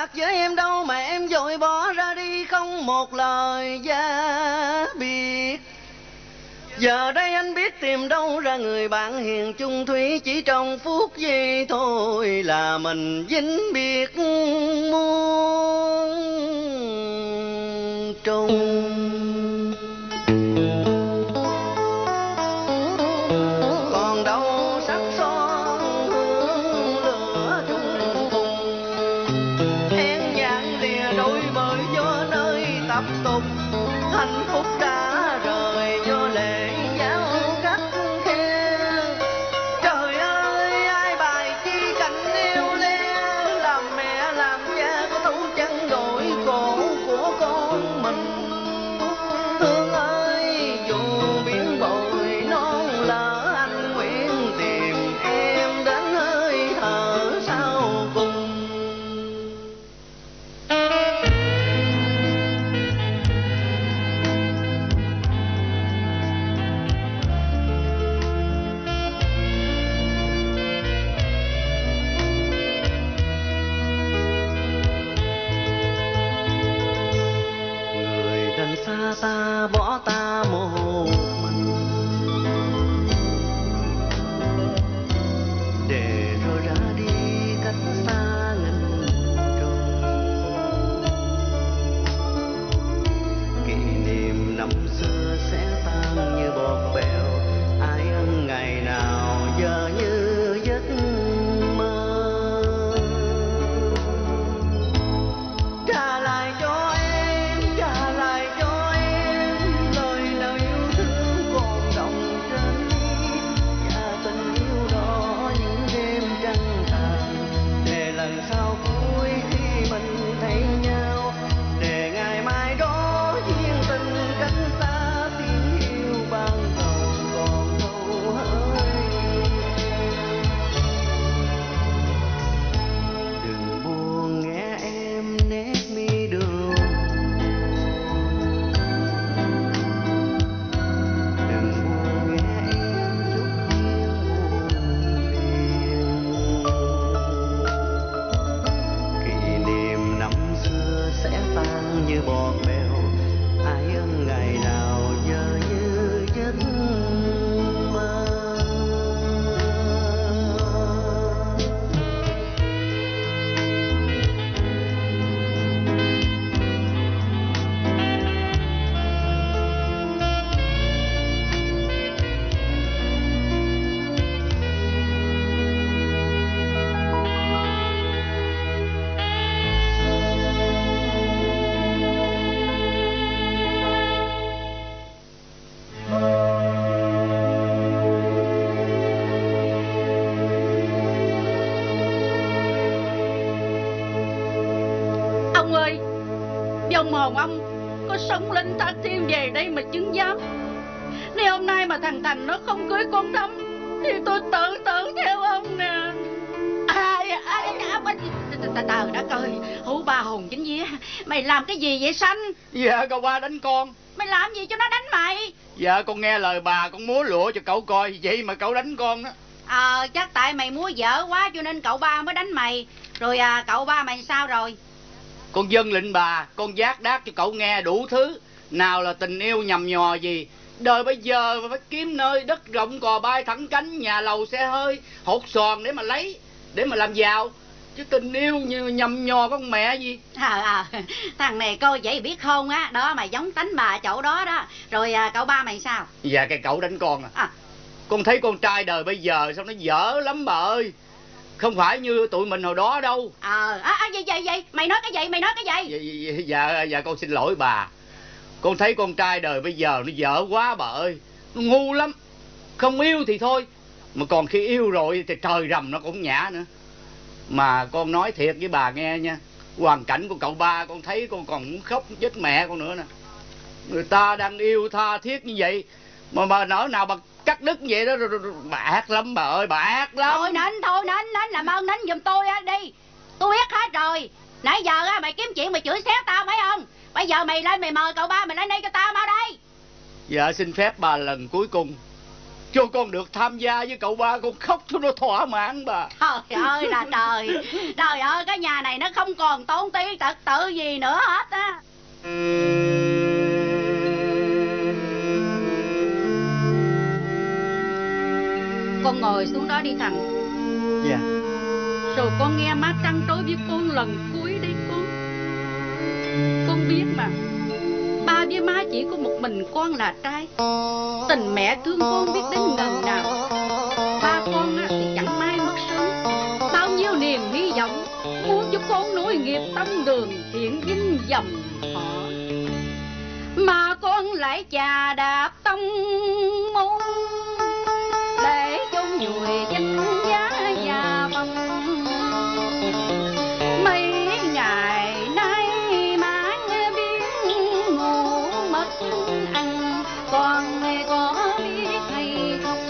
thật với em đâu mà em vội bỏ ra đi không một lời giá biệt. Giờ đây anh biết tìm đâu ra người bạn hiền chung thủy, chỉ trong phút giây thôi là mình dính biệt muôn trùng. Còn đâu sắc son hương lửa chung cùng, hẹn nhạc lìa đôi bởi gió nơi tập tục hạnh phúc đã rời vô lệ nhau cách khe. Trời ơi ai bài chi cảnh yêu le, làm mẹ làm cha có thú chân đổi cổ của con mình. Thương ơi dù biển bồi non lỡ, anh nguyện tìm em đến hơi thở sau cùng. Ta bỏ ta một mình để rồi ra đi cách xa lần trùng. Kỷ niệm năm xưa sẽ tan như bọt bèo, ai ăn ngày nào giờ như giấc mơ. Trả lại cho em, trả lại cho hồn ông có sống linh tha thiên về đây mà chứng giám. Nếu hôm nay mà thằng Thành nó không cưới con Tâm thì tôi tự tử theo ông nè. Ai ai tờ đã coi hữu ba hồn chính vía. Mày làm cái gì vậy Sanh? Dạ cậu ba đánh con. Mày làm gì cho nó đánh mày? Dạ con nghe lời bà con múa lụa cho cậu coi, vậy mà cậu đánh con đó. Ờ chắc tại mày múa dở quá cho nên cậu ba mới đánh mày. Rồi à, cậu ba mày sao rồi? Con dân lệnh bà, con giác đác cho cậu nghe đủ thứ. Nào là tình yêu nhầm nhò gì, đời bây giờ phải kiếm nơi đất rộng cò bay thẳng cánh, nhà lầu xe hơi, hột sòn để mà lấy, để mà làm giàu. Chứ tình yêu như nhầm nhò con mẹ gì. À, à, thằng này coi vậy biết không á, đó mày giống tánh bà chỗ đó đó. Rồi à, cậu ba mày sao? Dạ cái cậu đánh con à. à Con thấy con trai đời bây giờ sao nó dở lắm bà ơi. Không phải như tụi mình hồi đó đâu. Ờ, à, à, vậy vậy vậy, mày nói cái gì, mày nói cái gì? Dạ, dạ con xin lỗi bà. Con thấy con trai đời bây giờ nó dở quá bà ơi. Nó ngu lắm. Không yêu thì thôi, mà còn khi yêu rồi thì trời rầm nó cũng nhả nữa. Mà con nói thiệt với bà nghe nha, hoàn cảnh của cậu ba con thấy con còn muốn khóc chết mẹ con nữa nè. Người ta đang yêu tha thiết như vậy mà bà nỡ nào bà cắt đứt vậy đó. Bà ác lắm bà ơi, bà ác lắm. Thôi nín, thôi nín, nín làm ơn nín giùm tôi á đi. Tôi biết hết rồi. Nãy giờ á mày kiếm chuyện mày chửi xéo tao phải không? Bây giờ mày lên mày mời cậu ba mày lên đây cho tao mau đây. Dạ xin phép bà lần cuối cùng. cho con được tham gia với cậu ba, con khóc cho nó thỏa mãn bà. Trời ơi là trời, trời ơi cái nhà này nó không còn tốn tí tật tự gì nữa hết á. Con ngồi xuống đó đi Thành. Dạ. Rồi con nghe má trăng trối với con lần cuối đi con. Con biết mà, ba với má chỉ có một mình con là trai, tình mẹ thương con biết đến ngần nào. Ba con thì chẳng may mất sớm, bao nhiêu niềm hy vọng muốn giúp con nối nghiệp tông đường thiện vinh dòng họ, mà con lại chà đạp tông môn để chôn vùi danh giá và vong. Mấy ngày nay má nghe biến ngủ mất ăn, con có biết hay không?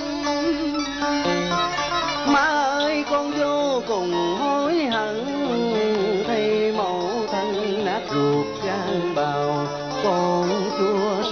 Má ơi con vô cùng hối hận, thấy mẫu thân nát ruột gan bào, con chua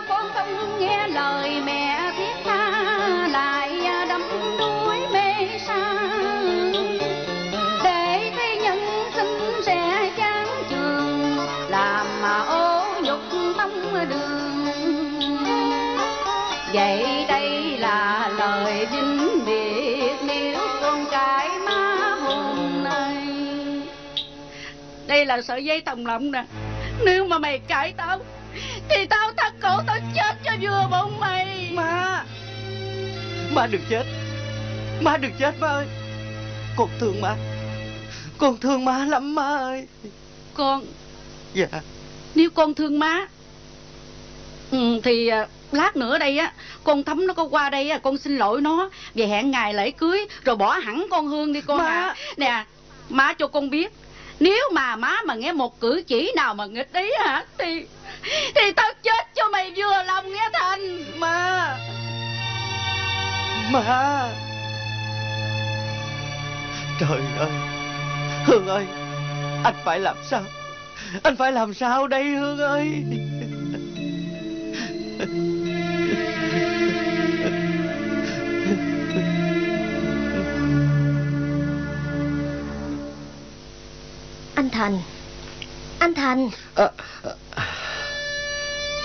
con không nghe lời mẹ thiết tha, lại đắm đuối mê sa, để thế nhân sinh sẽ chán trường, làm mà ô nhục tông đường. Vậy đây là lời vĩnh biệt nếu con cái má hôm nay. Đây là sợi dây tòng lòng nè, nếu mà mày cãi tao thì tao thắt cổ tao chết cho vừa bụng mày. Má, má đừng chết, má đừng chết má ơi. Con thương má, con thương má lắm má ơi. Con. Dạ. Nếu con thương má thì lát nữa đây á, con Thấm nó có qua đây á, con xin lỗi nó về hẹn ngày lễ cưới rồi bỏ hẳn con Hương đi con má. À, nè má cho con biết, nếu mà má mà nghe một cử chỉ nào mà nghịch ý hả thì thì tao chết cho mày vừa lòng nghe Thành. Má, má, trời ơi, Hương ơi, anh phải làm sao, anh phải làm sao đây Hương ơi. Anh Thành, anh Thành. À, à, à.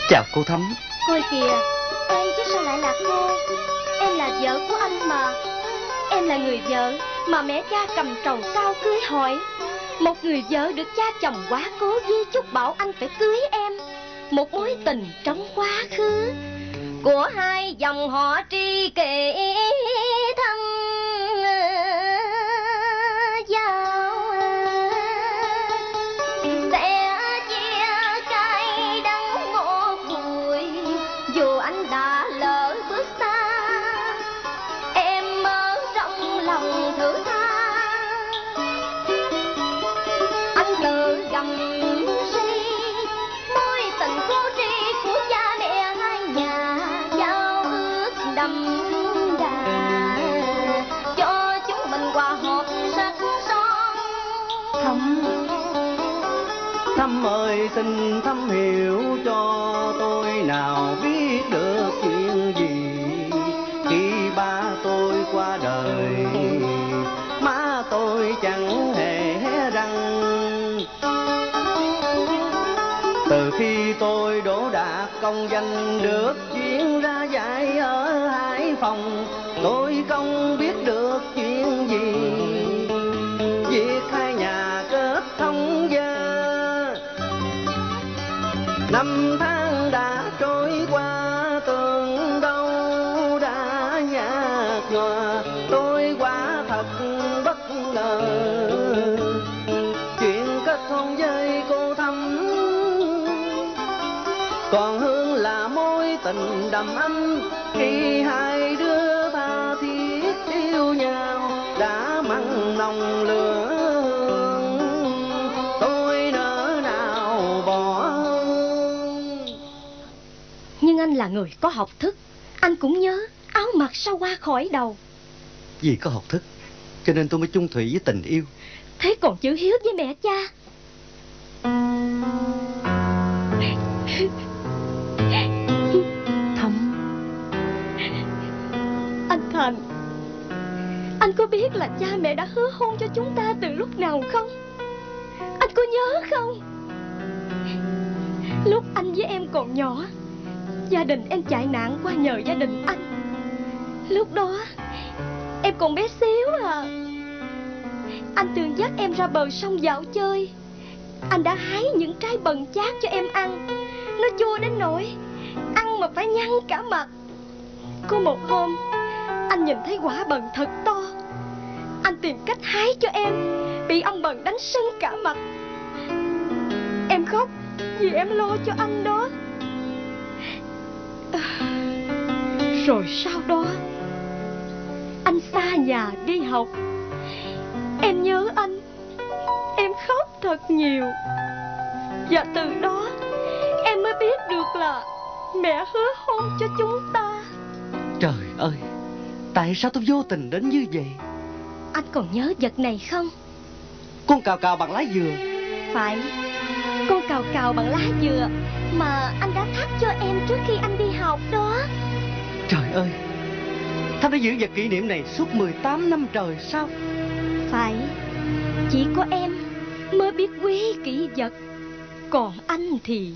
Chào cô Thấm. Coi kìa, em chứ sao lại là cô. Em là vợ của anh mà. Em là người vợ mà mẹ cha cầm trầu cao cưới hỏi. Một người vợ được cha chồng quá cố di chúc bảo anh phải cưới em. Một mối tình trong quá khứ của hai dòng họ tri kỷ thân giao sẽ chia cay đắng ngõ bụi. Dù anh đã lỡ bước xa, em mơ trong lòng thử tha. Anh tự gầm Thấm ơi xin Thấm hiểu cho tôi, nào biết được chuyện gì khi ba tôi qua đời, má tôi chẳng hề hé răng. Từ khi tôi đỗ đạt công danh được chuyên ra giải ở Hải Phòng, tôi không biết được chuyện gì việc hai nhà kết thông gia. Năm tháng đã trôi qua tưởng đâu đã nhạt nhòa, tôi quả thật bất ngờ. Chuyện kết hôn với cô Thấm, còn Hương là mối tình đầm ấm khi hai đứa tha thiết yêu nhau đã mặn nồng lửa. Anh là người có học thức, anh cũng nhớ áo mặc sao qua khỏi đầu. Vì có học thức cho nên tôi mới chung thủy với tình yêu. Thế còn chữ hiếu với mẹ cha. Thành, anh có biết là cha mẹ đã hứa hôn cho chúng ta từ lúc nào không? Anh có nhớ không? Lúc anh với em còn nhỏ, gia đình em chạy nạn qua nhờ gia đình anh. Lúc đó em còn bé xíu à. Anh thường dắt em ra bờ sông dạo chơi. Anh đã hái những trái bần chát cho em ăn. Nó chua đến nỗi ăn mà phải nhăn cả mặt. Có một hôm anh nhìn thấy quả bần thật to. Anh tìm cách hái cho em, bị ông bần đánh sưng cả mặt. Em khóc vì em lo cho anh đó. À, rồi sau đó anh xa nhà đi học. Em nhớ anh, em khóc thật nhiều. Và từ đó em mới biết được là mẹ hứa hôn cho chúng ta. Trời ơi, tại sao tôi vô tình đến như vậy? Anh còn nhớ vật này không? Con cào cào bằng lá dừa. Phải, con cào cào bằng lá dừa mà anh đã thắt cho em trước khi anh đi học đó. Trời ơi, Thanh đã giữ vật kỷ niệm này suốt mười tám năm trời sao? Phải, chỉ có em mới biết quý kỷ vật. Còn anh thì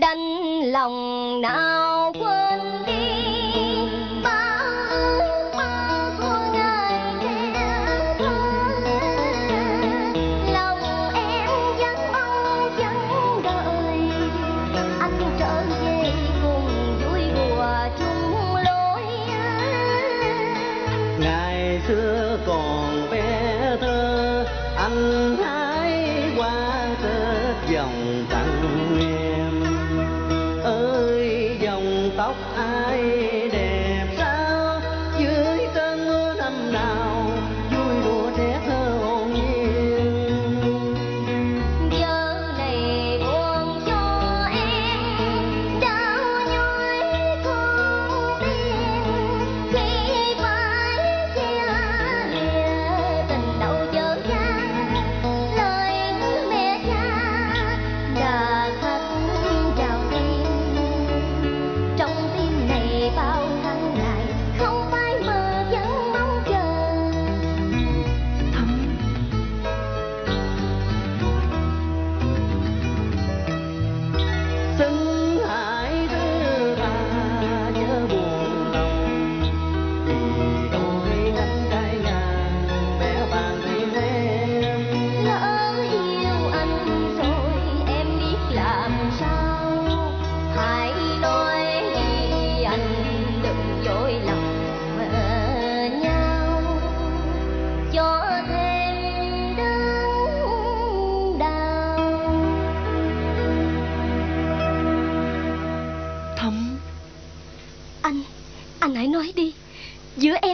đành lòng nào quên đi.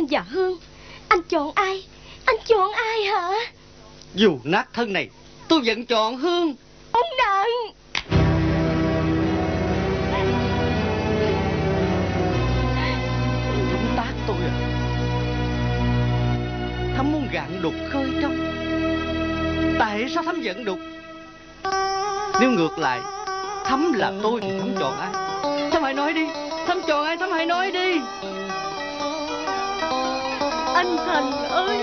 Dạ Hương, anh chọn ai? Anh chọn ai hả? Dù nát thân này, tôi vẫn chọn Hương. Ông Nận! Thấm tát tôi à? Thấm muốn gạn đục khơi trong. Tại sao Thấm vẫn đục? Nếu ngược lại, Thấm là tôi thì Thấm chọn ai? Thấm hãy nói đi! Thấm chọn ai? Thấm hãy nói đi! Anh Thành ơi,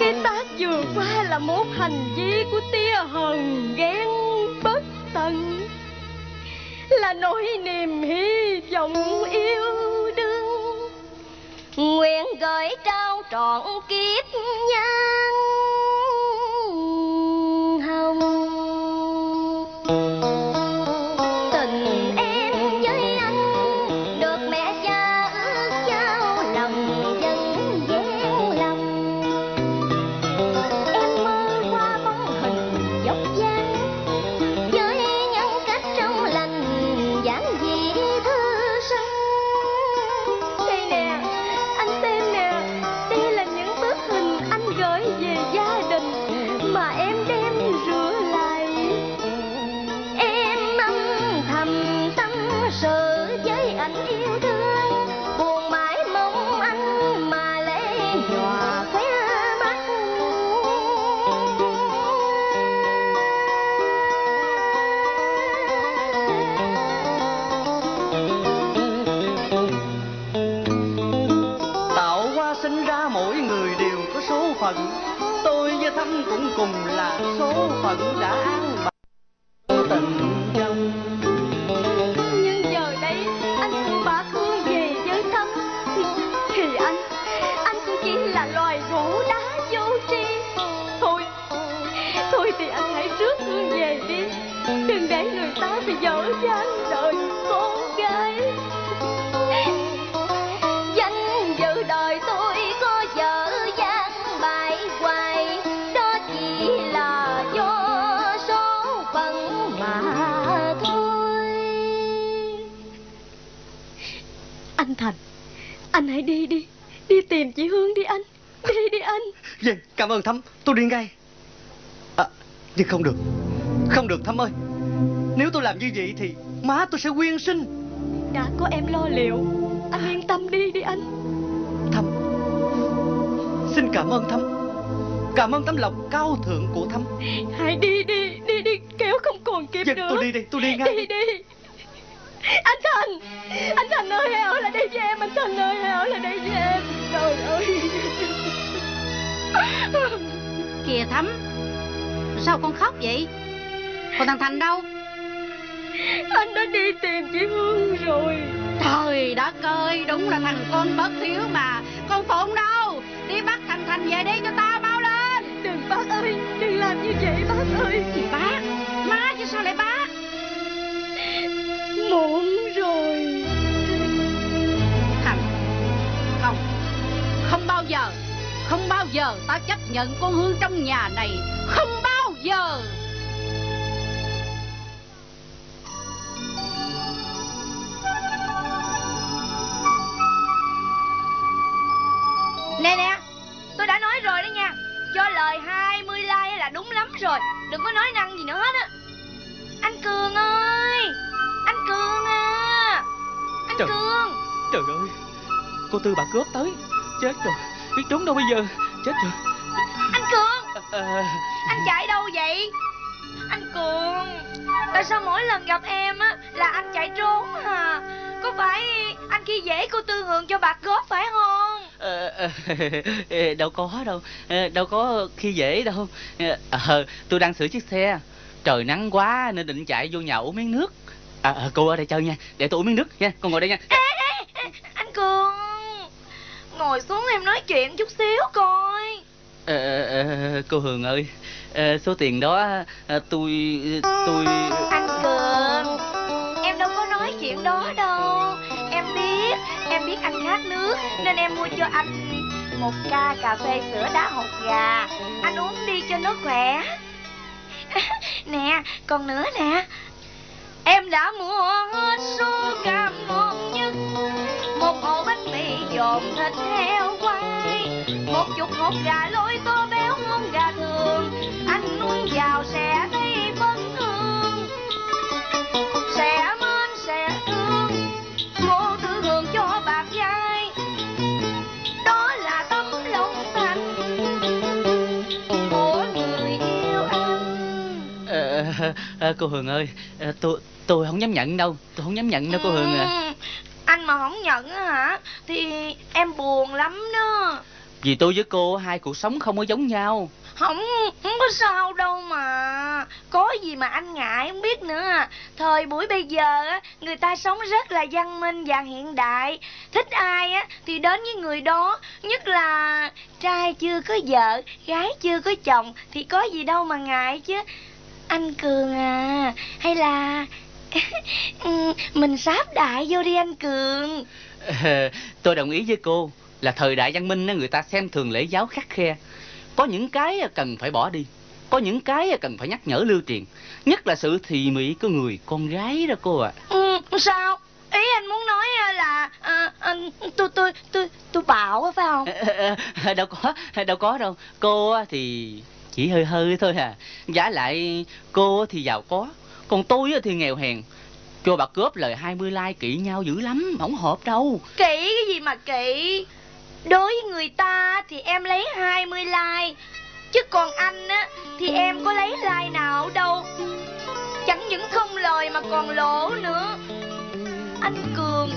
cái tác vừa qua là một hành vi của tia hờn ghen bất tận, là nỗi niềm hy vọng yêu đương, nguyện gửi trao trọn kiếp nhân hồng. Anh xem nè, đây là những bức hình anh gửi phận, tôi với Thâm cũng cùng là số phận đã an bài tình trong. Nhưng giờ đây anh thương bả thương về với Thâm, thì anh, anh cũng chỉ là loài rủ đá vô tri. Thôi, thôi thì anh hãy rước thương về đi, đừng để người ta bị dở dang đời con gái. Anh Thành, anh hãy đi đi, đi tìm chị Hương đi anh, đi đi anh. Vâng, cảm ơn Thắm, tôi đi ngay. À, nhưng không được, không được Thắm ơi. Nếu tôi làm như vậy thì má tôi sẽ quyên sinh. Đã có em lo liệu, anh yên tâm đi đi anh. Thắm, xin cảm ơn Thắm, cảm ơn tấm lòng cao thượng của Thắm. Hãy đi đi, đi đi, kéo không còn kịp vâng, nữa. Tôi đi đi, tôi đi ngay. Đi đi. Anh Thành, anh Thành ơi, hãy ở lại đây với em. Anh Thành ơi, hãy ở lại đây với em. Trời ơi. Kìa Thắm, sao con khóc vậy? Còn thằng Thành đâu? Anh đã đi tìm chị Hương rồi. Trời đất ơi, đúng là thằng con bất hiếu mà. Con Phụng đâu? Đi bắt thằng Thành về đi cho tao, mau lên. Đừng bác ơi, đừng làm như vậy bác ơi. Chị bác, má chứ sao lại bác? Muộn rồi Thành, không, không bao giờ, không bao giờ ta chấp nhận con Hương trong nhà này. Không bao giờ. Nè nè, tôi đã nói rồi đó nha, cho lời hai mươi like là đúng lắm rồi, đừng có nói năng gì nữa hết á. Anh Cường ơi, anh Cường à, anh trời, Cường. Trời ơi, cô Tư bà cướp tới. Chết rồi, biết trốn đâu bây giờ. Chết rồi. Anh Cường à, à... anh chạy đâu vậy? Anh Cường, tại sao mỗi lần gặp em á là anh chạy trốn à? Có phải anh khi dễ cô Tư Hường cho bà cướp phải không? À, à, đâu có đâu, à, đâu có khi dễ đâu. À, tôi đang sửa chiếc xe, trời nắng quá nên định chạy vô nhà uống miếng nước. À, à, cô ở đây chơi nha, để tôi uống miếng nước nha, con ngồi đây nha. Ê, ê, ê, anh Cường, ngồi xuống em nói chuyện chút xíu coi. À, à, cô Hường ơi, à, số tiền đó à, tôi, tôi... Anh Cường, em đâu có nói chuyện đó đâu. Em biết, em biết anh khát nước nên em mua cho anh một ca cà phê sữa đá hột gà. Anh uống đi cho nó khỏe. Nè, còn nữa nè, em đã mua hết số cam ngon nhất, một ổ bánh mì dồn thịt heo quay, một chục hột gà lôi tô béo hơn gà thường. Anh uống vào sẽ thấy vấn hương, sẽ mến sẽ thương, cô Tư Hương cho bạc vai, đó là tấm lòng thành của người yêu anh. À, à, cô Hường ơi, à, tôi Tôi không dám nhận đâu, tôi không dám nhận đâu cô Hường à. Anh mà không nhận hả, thì em buồn lắm đó. Vì tôi với cô hai cuộc sống không có giống nhau. Không, không có sao đâu mà, có gì mà anh ngại không biết nữa. Thời buổi bây giờ á, người ta sống rất là văn minh và hiện đại. Thích ai á thì đến với người đó, nhất là trai chưa có vợ, gái chưa có chồng, thì có gì đâu mà ngại chứ. Anh Cường à, hay là mình sáp đại vô đi anh Cường. À, tôi đồng ý với cô là thời đại văn minh người ta xem thường lễ giáo khắt khe. Có những cái cần phải bỏ đi, có những cái cần phải nhắc nhở lưu truyền, nhất là sự thị mỹ của người con gái đó cô ạ. À. Ừ, sao? Ý anh muốn nói là à, anh, tôi tôi tôi tôi bạo phải không? À, đâu có, đâu có đâu. Cô thì chỉ hơi hơi thôi à. Giả lại cô thì giàu có, còn tôi thì nghèo hèn. Cho bà cướp lời hai mươi like kỹ nhau dữ lắm, không hợp đâu. Kỹ cái gì mà kỹ. Đối với người ta thì em lấy hai mươi like, chứ còn anh á thì em có lấy like nào đâu. Chẳng những không lời mà còn lỗ nữa. Anh Cường,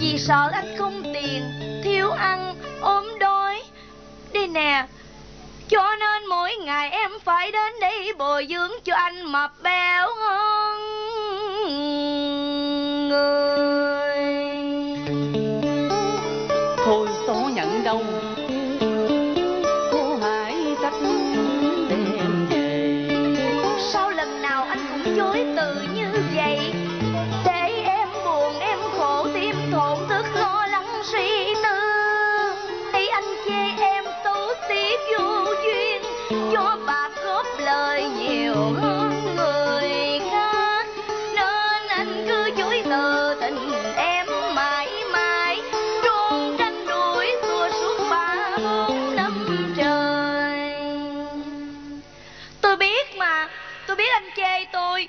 vì sợ anh không tiền, thiếu ăn, ốm đói. Đây nè, Cho nên mỗi ngày em phải đến để bồi dưỡng cho anh mập béo hơn người. Thôi tố nhận đâu, cô hãy tách đem về. Sao lần nào anh cũng chối từ như vậy, để em buồn em khổ tim thổn thức lo lắng suy tư. Thấy anh chê em tố tiếc vô duyên, cho bạc góp lời nhiều hơn người khác, nên anh cứ chối từ tình em mãi mãi, trốn tránh đuổi xua suốt ba bốn năm trời. Tôi biết mà, tôi biết anh chê tôi.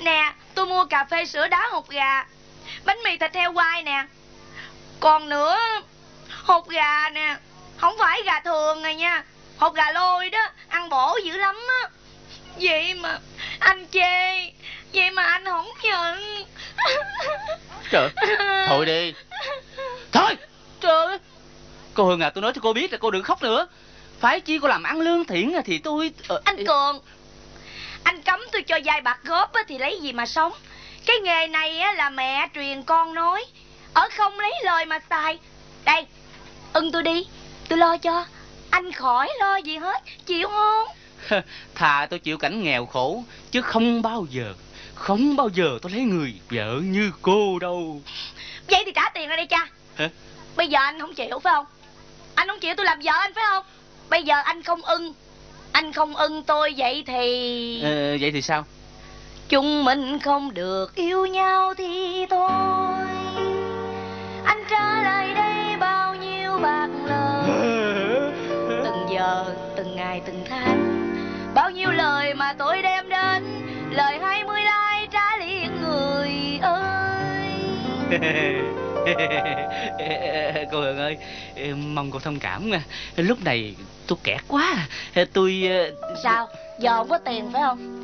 Nè, tôi mua cà phê sữa đá hột gà, bánh mì thịt heo quay nè. Còn nữa, hột gà nè, không phải gà thường này nha, hột gà lôi đó, ăn bổ dữ lắm á. Vậy mà anh chê, vậy mà anh không nhận. Trời, thôi đi. Thôi. Trời. Cô Hương à, tôi nói cho cô biết là cô đừng khóc nữa. Phải chi cô làm ăn lương thiện thì tôi... Ờ... Anh Cường, anh cấm tôi cho vay bạc góp thì lấy gì mà sống. Cái nghề này là mẹ truyền con nói, ở không lấy lời mà xài. Đây, ưng tôi đi, tôi lo cho. Anh khỏi lo gì hết, chịu không? Thà tôi chịu cảnh nghèo khổ, chứ không bao giờ, không bao giờ tôi lấy người vợ như cô đâu. Vậy thì trả tiền ra đây cha. Hả? Bây giờ anh không chịu phải không? Anh không chịu tôi làm vợ anh phải không? Bây giờ anh không ưng, anh không ưng tôi vậy thì... Ờ, vậy thì sao? Chúng mình không được yêu nhau thì thôi. Anh trả lại đây bao nhiêu bạc lời, từng giờ, từng ngày, từng tháng, bao nhiêu lời mà tôi đem đến, lời hai mươi lai trả liền người ơi. Cô Hương ơi, mong cô thông cảm nha. Lúc này tôi kẹt quá, tôi... Sao? Giờ không có tiền phải không?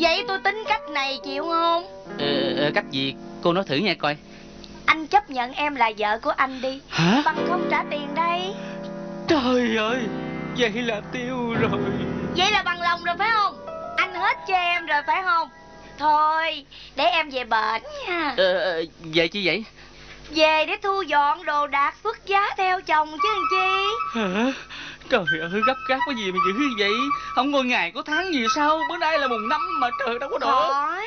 Vậy tôi tính cách này chịu không? Ờ, cách gì? Cô nói thử nha coi. Anh chấp nhận em là vợ của anh đi. Hả? Bằng không trả tiền đây. Trời ơi, vậy là tiêu rồi. Vậy là bằng lòng rồi phải không? Anh hết cho em rồi phải không? Thôi, để em về bển nha. Ờ, vậy chi vậy? Về để thu dọn đồ đạc xuất giá theo chồng chứ làm chi. Hả? Trời ơi, gấp gáp cái gì mà dữ như vậy? Không ngồi ngày có tháng gì sao? Bữa nay là mùng năm mà trời đâu có đổ. Thôi,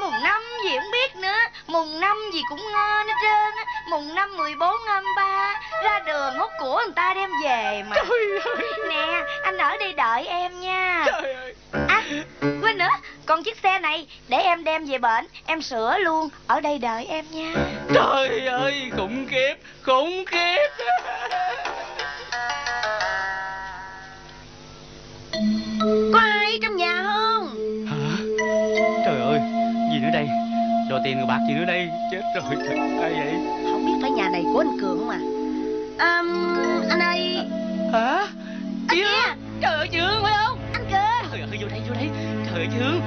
mùng năm gì cũng biết nữa, mùng năm gì cũng ngon hết trơn á. Mùng năm mười bốn âm ba, ra đường hốt của người ta đem về mà. Trời ơi. Nè, anh ở đây đợi em nha. Trời ơi. À, quên nữa, còn chiếc xe này để em đem về bển, em sửa luôn, ở đây đợi em nha. Trời ơi, khủng khiếp, khủng khiếp. Có ai trong nhà không? Hả? Trời ơi, gì nữa đây? Đòi tiền người bạc gì nữa đây? Chết rồi, ai vậy? Không biết, phải nhà này của anh Cường không à? Um, anh ơi. Hả? Anh kia. Trời ơi, Trường phải không? Anh Cường. Trời ơi, vô đây, vô đây. Trời ơi, Trường.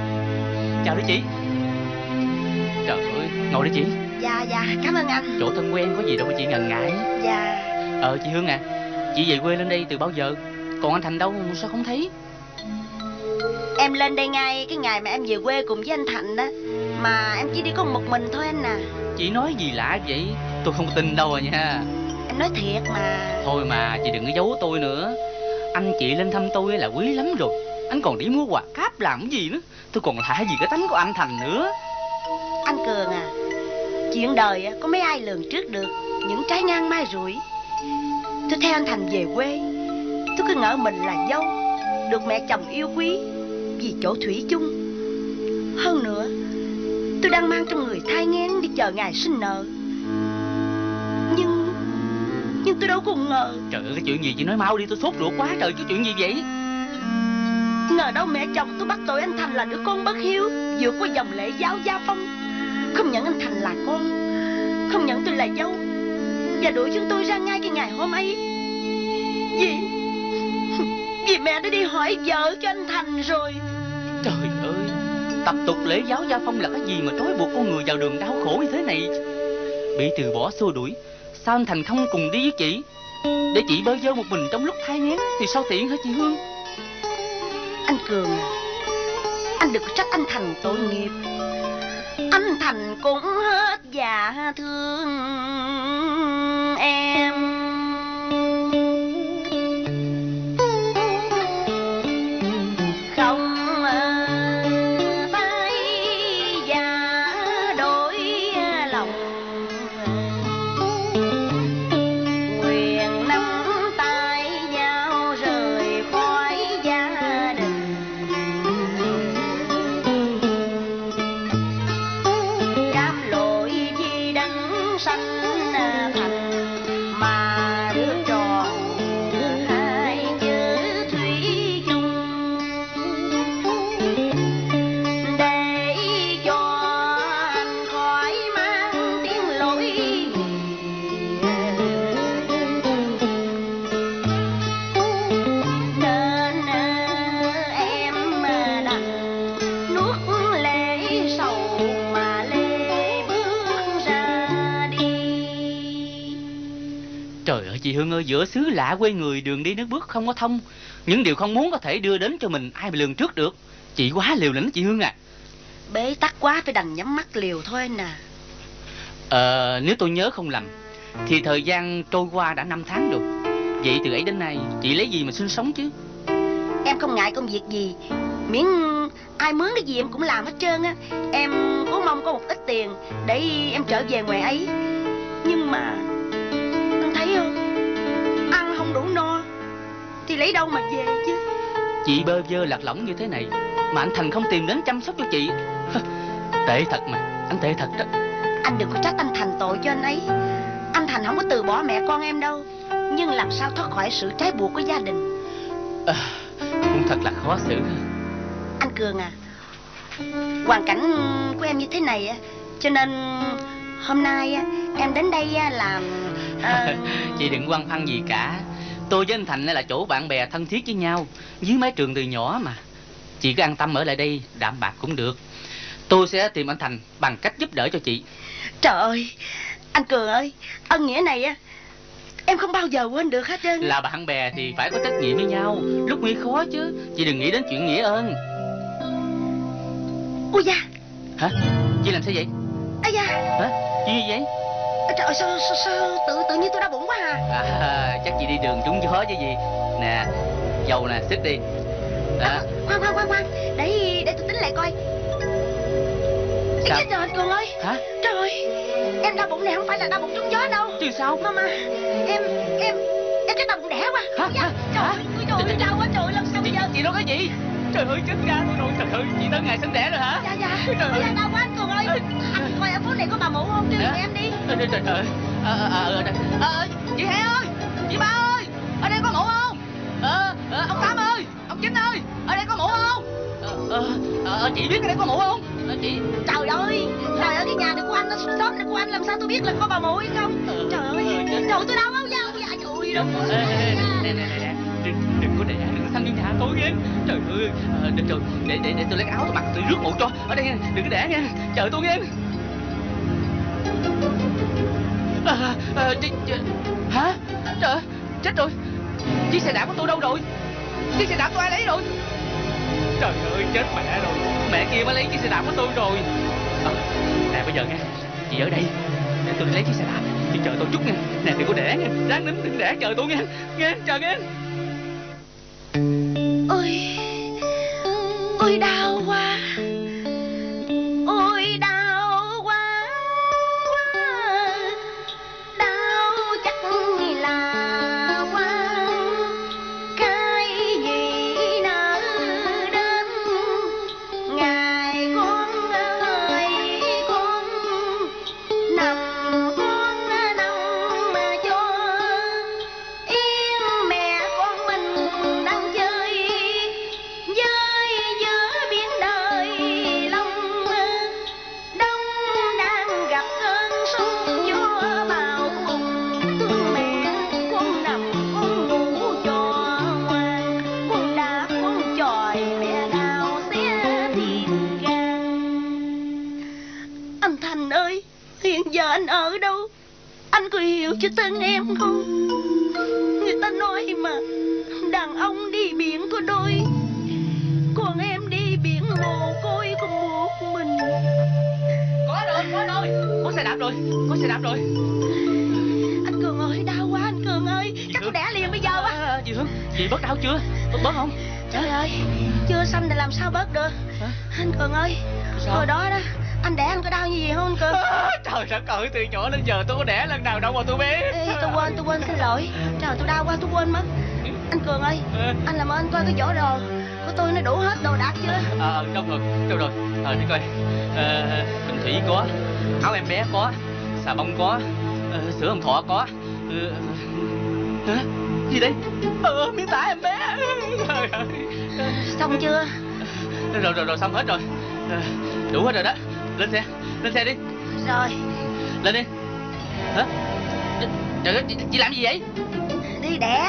Chào đi chị. Trời ơi, ngồi đi chị. Dạ, dạ, cảm ơn anh. Chỗ thân quen có gì đâu mà chị ngần ngại. Dạ. Ờ, chị Hương à, chị về quê lên đây từ bao giờ? Còn anh Thành đâu, sao không thấy? Em lên đây ngay cái ngày mà em về quê cùng với anh Thành đó. Mà em chỉ đi có một mình thôi anh à. Chị nói gì lạ vậy? Tôi không tin đâu à nha. Em nói thiệt mà. Thôi mà, chị đừng có giấu tôi nữa. Anh chị lên thăm tôi là quý lắm rồi. Anh còn đi mua quà cáp làm cái gì nữa. Tôi còn lạ gì cái tánh của anh Thành nữa. Anh Cường à, chuyện đời có mấy ai lường trước được những trái ngang mai rủi. Tôi theo anh Thành về quê, tôi cứ ngỡ mình là dâu, được mẹ chồng yêu quý vì chỗ thủy chung. Hơn nữa, tôi đang mang trong người thai nghén đi chờ ngày sinh nở. Nhưng Nhưng tôi đâu có ngờ. Trời ơi, cái chuyện gì chị nói mau đi, tôi sốt ruột quá trời. Cái chuyện gì vậy? Ngờ đâu mẹ chồng tôi bắt tội anh Thành là đứa con bất hiếu, vượt qua dòng lễ giáo gia phong, không nhận anh Thành là con, không nhận tôi là dâu, và đuổi chúng tôi ra ngay cái ngày hôm ấy. Vì Vì mẹ đã đi hỏi vợ cho anh Thành rồi. Trời ơi, tập tục lễ giáo gia phong là cái gì mà trói buộc con người vào đường đau khổ như thế này. Bị từ bỏ xua đuổi, sao anh Thành không cùng đi với chị, để chị bơ vơ một mình trong lúc thai nghén thì sao tiện hả chị Hương? Anh Cường à, anh đừng trách anh Thành tội nghiệp. Anh Thành cũng hết dạ thương em. Không thấy dạ đổi lòng, nguyện nắm tay nhau rời khỏi gia đình. Cám lỗi chi đắng xanh thành mà đứa tròn hai chữ thủy chung, để cho anh khỏi mang tiếng lỗi. Nên em đành nuốt lệ sầu mà lê bước ra đi. Trời ơi chị Hương ơi, giữa xứ lạ quê người đường đi nước bước không có thông. Những điều không muốn có thể đưa đến cho mình, ai mà lường trước được. Chị quá liều lĩnh chị Hương à. Bế tắc quá phải đành nhắm mắt liều thôi anh à. Ờ, nếu tôi nhớ không lầm thì thời gian trôi qua đã năm tháng rồi. Vậy từ ấy đến nay chị lấy gì mà sinh sống chứ? Em không ngại công việc gì, miễn ai mướn cái gì em cũng làm hết trơn á. Em cố mong có một ít tiền để em trở về ngoài ấy. Nhưng mà anh thấy không, ăn không đủ no thì lấy đâu mà về chứ. Chị bơ vơ lạc lõng như thế này mà anh Thành không tìm đến chăm sóc cho chị. Tệ thật mà, anh tệ thật đó. Anh đừng có trách anh Thành tội cho anh ấy. Anh Thành không có từ bỏ mẹ con em đâu, nhưng làm sao thoát khỏi sự trói buộc của gia đình. Ờ, cũng thật là khó xử ha. Anh Cường à, hoàn cảnh của em như thế này á, cho nên hôm nay á, em đến đây á, làm ờ, Chị đừng băn khoăn gì cả. Tôi với anh Thành là chỗ bạn bè thân thiết với nhau, dưới mái trường từ nhỏ mà. Chị cứ an tâm ở lại đây đạm bạc cũng được. Tôi sẽ tìm anh Thành bằng cách giúp đỡ cho chị. Trời ơi anh Cường ơi, ân nghĩa này á em không bao giờ quên được hết trơn. Là bạn bè thì phải có trách nhiệm với nhau, lúc nguy khó chứ. Chị đừng nghĩ đến chuyện nghĩa ơn. Ui da, Hả? Chị làm sao vậy? Ây da, Hả? Chị gì vậy? Ôi trời ơi, sao, sao, sao tự tự nhiên tôi đau bụng quá à. À, chắc chị đi đường trúng gió chứ gì. Nè, dầu nè, xích đi. À, Đó. Khoan khoan khoan khoan, để để tôi tính lại coi. Sao? Ê, trời ơi, Cường ơi. Hả? Trời ơi, em đau bụng này không phải là đau bụng trúng gió đâu. Chứ sao? Mà mà, em em em chắc đau bụng đẻ quá. Hả? Ôi da, Hả? Trời ơi, tôi trời ơi, đau quá trời ơi, làm sao bây giờ? Chị nói cái gì? Trời ơi, chết cha tôi rồi. Trời ơi, chị tới ngày sinh đẻ rồi hả? Dạ dạ, bây giờ đau quá anh Cường ơi. Anh coi ở phố này có bà mụ không, trừ em đi. Trời trời trời, chị Hai ơi, chị Ba ơi, ở đây có mụ không? Ông Tám ơi, ông Chính ơi, ở đây có mụ không? Chị biết ở đây có mụ không? Chị... Trời ơi, trời ơi, cái nhà này của anh, xóm này của anh, làm sao tôi biết là có bà mụ hay không? Trời ơi, trời tôi đau quá, dạ, trời đâu. Nè, nè, nè, đừng có để đừng sang nhà tôi nghe. Trời ơi, để trời, để để để tôi lấy áo tôi mặc tôi rước mụ cho. Ở đây nha, đừng có để nha, chờ tôi nghe. À, à, hả? Trời ơi, chết rồi. Chiếc xe đạp của tôi đâu rồi? Chiếc xe đạp tôi ai lấy rồi? Trời ơi, chết mẹ rồi. Mẹ kia mới lấy chiếc xe đạp của tôi rồi. À, nè bây giờ nghe, chị ở đây để tôi lấy chiếc xe đạp, chị chờ tôi chút nha. Nè đừng có đẻ nha, ráng nín đừng đẻ, chờ tôi nghe. Nghe, chờ nghe. Ôi, ôi đau quá. Ôi đau chứ tên em không. Người ta nói mà, đàn ông đi biển có đôi, ơi, có xe đạp rồi, có xe đạp rồi. Anh Cường ơi, đau quá anh Cường ơi. Chị chắc Hương, tôi đẻ liền bây giờ quá. À, chị Hương, chị bớt đau chưa? Bớt bớt không? Trời ơi, chưa sanh thì làm sao bớt được. Hả? Anh Cường ơi, sao? Hồi đó đó, anh đẻ anh có đau như gì không anh Cường? À, trời đất ơi, từ nhỏ đến giờ tôi có đẻ lần nào đâu mà tôi biết. Ê, tôi quên, tôi quên, xin lỗi. Trời, tôi đau quá, tôi quên mất. Anh Cường ơi, à, anh làm ơn coi cái chỗ đồ của tôi nó đủ hết đồ đạc chưa? Ờ, à, đông rồi, đâu rồi. Ờ, à, để coi. À, bình thủy có, áo em bé có, xà bông có, à, sữa hồng thọ có. À, gì đây? Ờ, miếng tả em bé. Trời ơi. Xong chưa? Rồi, rồi, rồi, xong hết rồi. À, đủ hết rồi đó. Lên xe, lên xe đi. Rồi. Lên đi. Hả? Trời ơi, chị, chị làm gì vậy? Đi đẻ.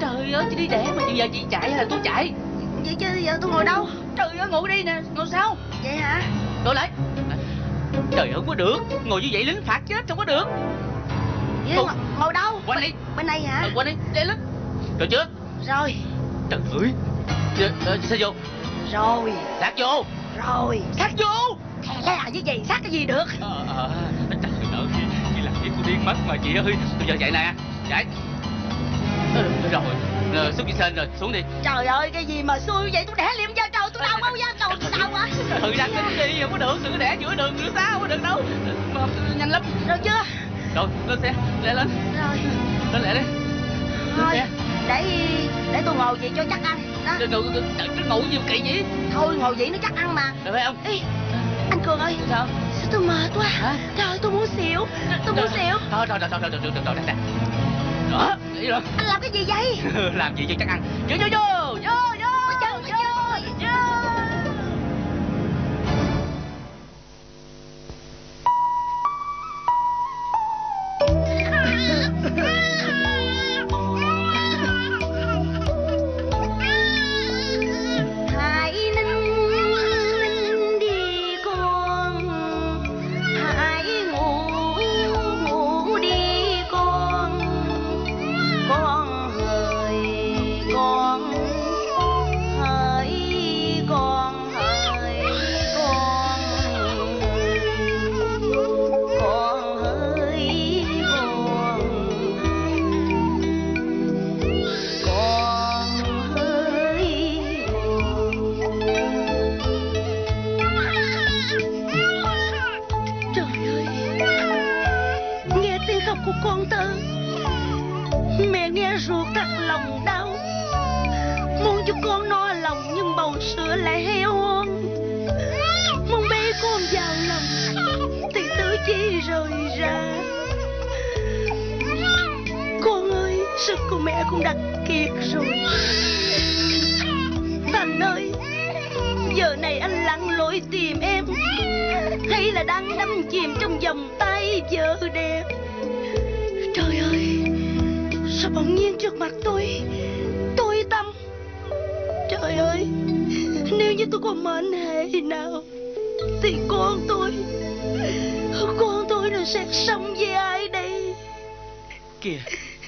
Trời ơi, chị đi đẻ mà bây giờ chị chạy hay là tôi chạy? Vậy chứ giờ tôi ngồi đâu? Trời ơi, ngủ đi nè, ngồi sao? Vậy hả? Ngồi lại. Trời ơi, không có được, ngồi như vậy lính phạt chết, không có được. Vậy ngồi, ngồi đâu? Qua đi. Bên đây hả? Qua đi, đây lính. Rồi chưa? Rồi. Trời ơi, chị sẽ vô. Rồi. Sát vô. Rồi. Sát vô. Thè lè như vậy, sát cái gì được? Ờ, ờ, trời ơi, chị làm việc của điên mất mà chị ơi, bây giờ chạy nè, chạy. Rồi, rồi, xuống dưới sân rồi, xuống đi. Trời ơi, cái gì mà xui vậy, tôi đẻ liệm da trầu, tôi đau quá, da trầu, tôi đau quá. Thử đăng cái đi, không có được, đừng đẻ giữa đường, giữa xa, không có được đâu. Nhanh lắm. Rồi chưa? Rồi, lên xe, lẹ lên. Rồi. Lên lẹ đi. Thôi, để để tôi ngồi vậy cho chắc ăn. Đừng ngủ gì kỳ vậy? Thôi, ngồi vậy nó chắc ăn mà. Được không? Ê, anh Cường ơi. Sao? Sao tôi mệt quá. Trời ơi, tôi muốn xỉu, tôi muốn xỉu. Thôi, thôi, thôi, thôi, được, được, được, được. Đó, vậy rồi. Anh làm cái gì vậy? Làm gì cho chắc ăn. Vô vô vô. Vô vô. Vô vô.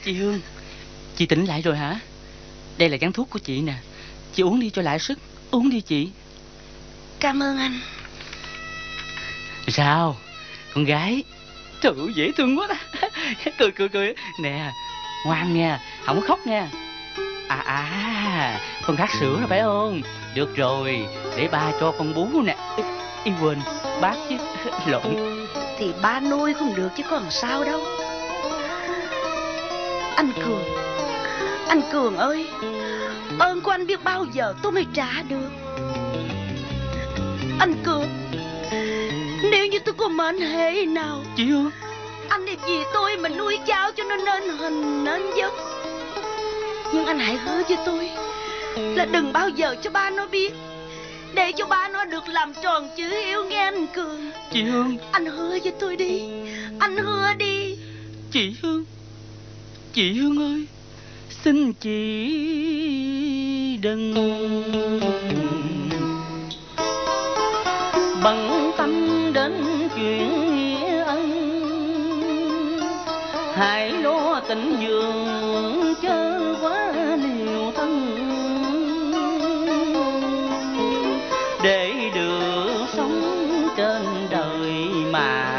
Vô. Chị tỉnh lại rồi hả? Đây là chén thuốc của chị nè. Chị uống đi cho lại sức. Uống đi chị. Cảm ơn anh. Sao? Con gái. Trời ơi, dễ thương quá ta. Cười cười cười. Nè, ngoan nha, không có khóc nha. À à, con khát sữa rồi phải không? Được rồi, để ba cho con bú nè. Yên quên, bác chứ. Lộn. Thì ba nuôi không được chứ còn sao đâu. Anh Cường, anh Cường ơi, ơn của anh biết bao giờ tôi mới trả được. Anh Cường, nếu như tôi có mệnh hệ nào, chị Hương, anh thì vì tôi mà nuôi cháu cho nên nên hình nên giấc. Nhưng anh hãy hứa với tôi là đừng bao giờ cho ba nó biết, để cho ba nó được làm tròn chữ yêu nghe anh Cường. Chị Hương, anh hứa với tôi đi, anh hứa đi. Chị Hương, chị Hương ơi, xin chị đừng bận tâm đến chuyện nghĩa ân, hãy lo tình dường chớ quá liều thân, để được sống trên đời mà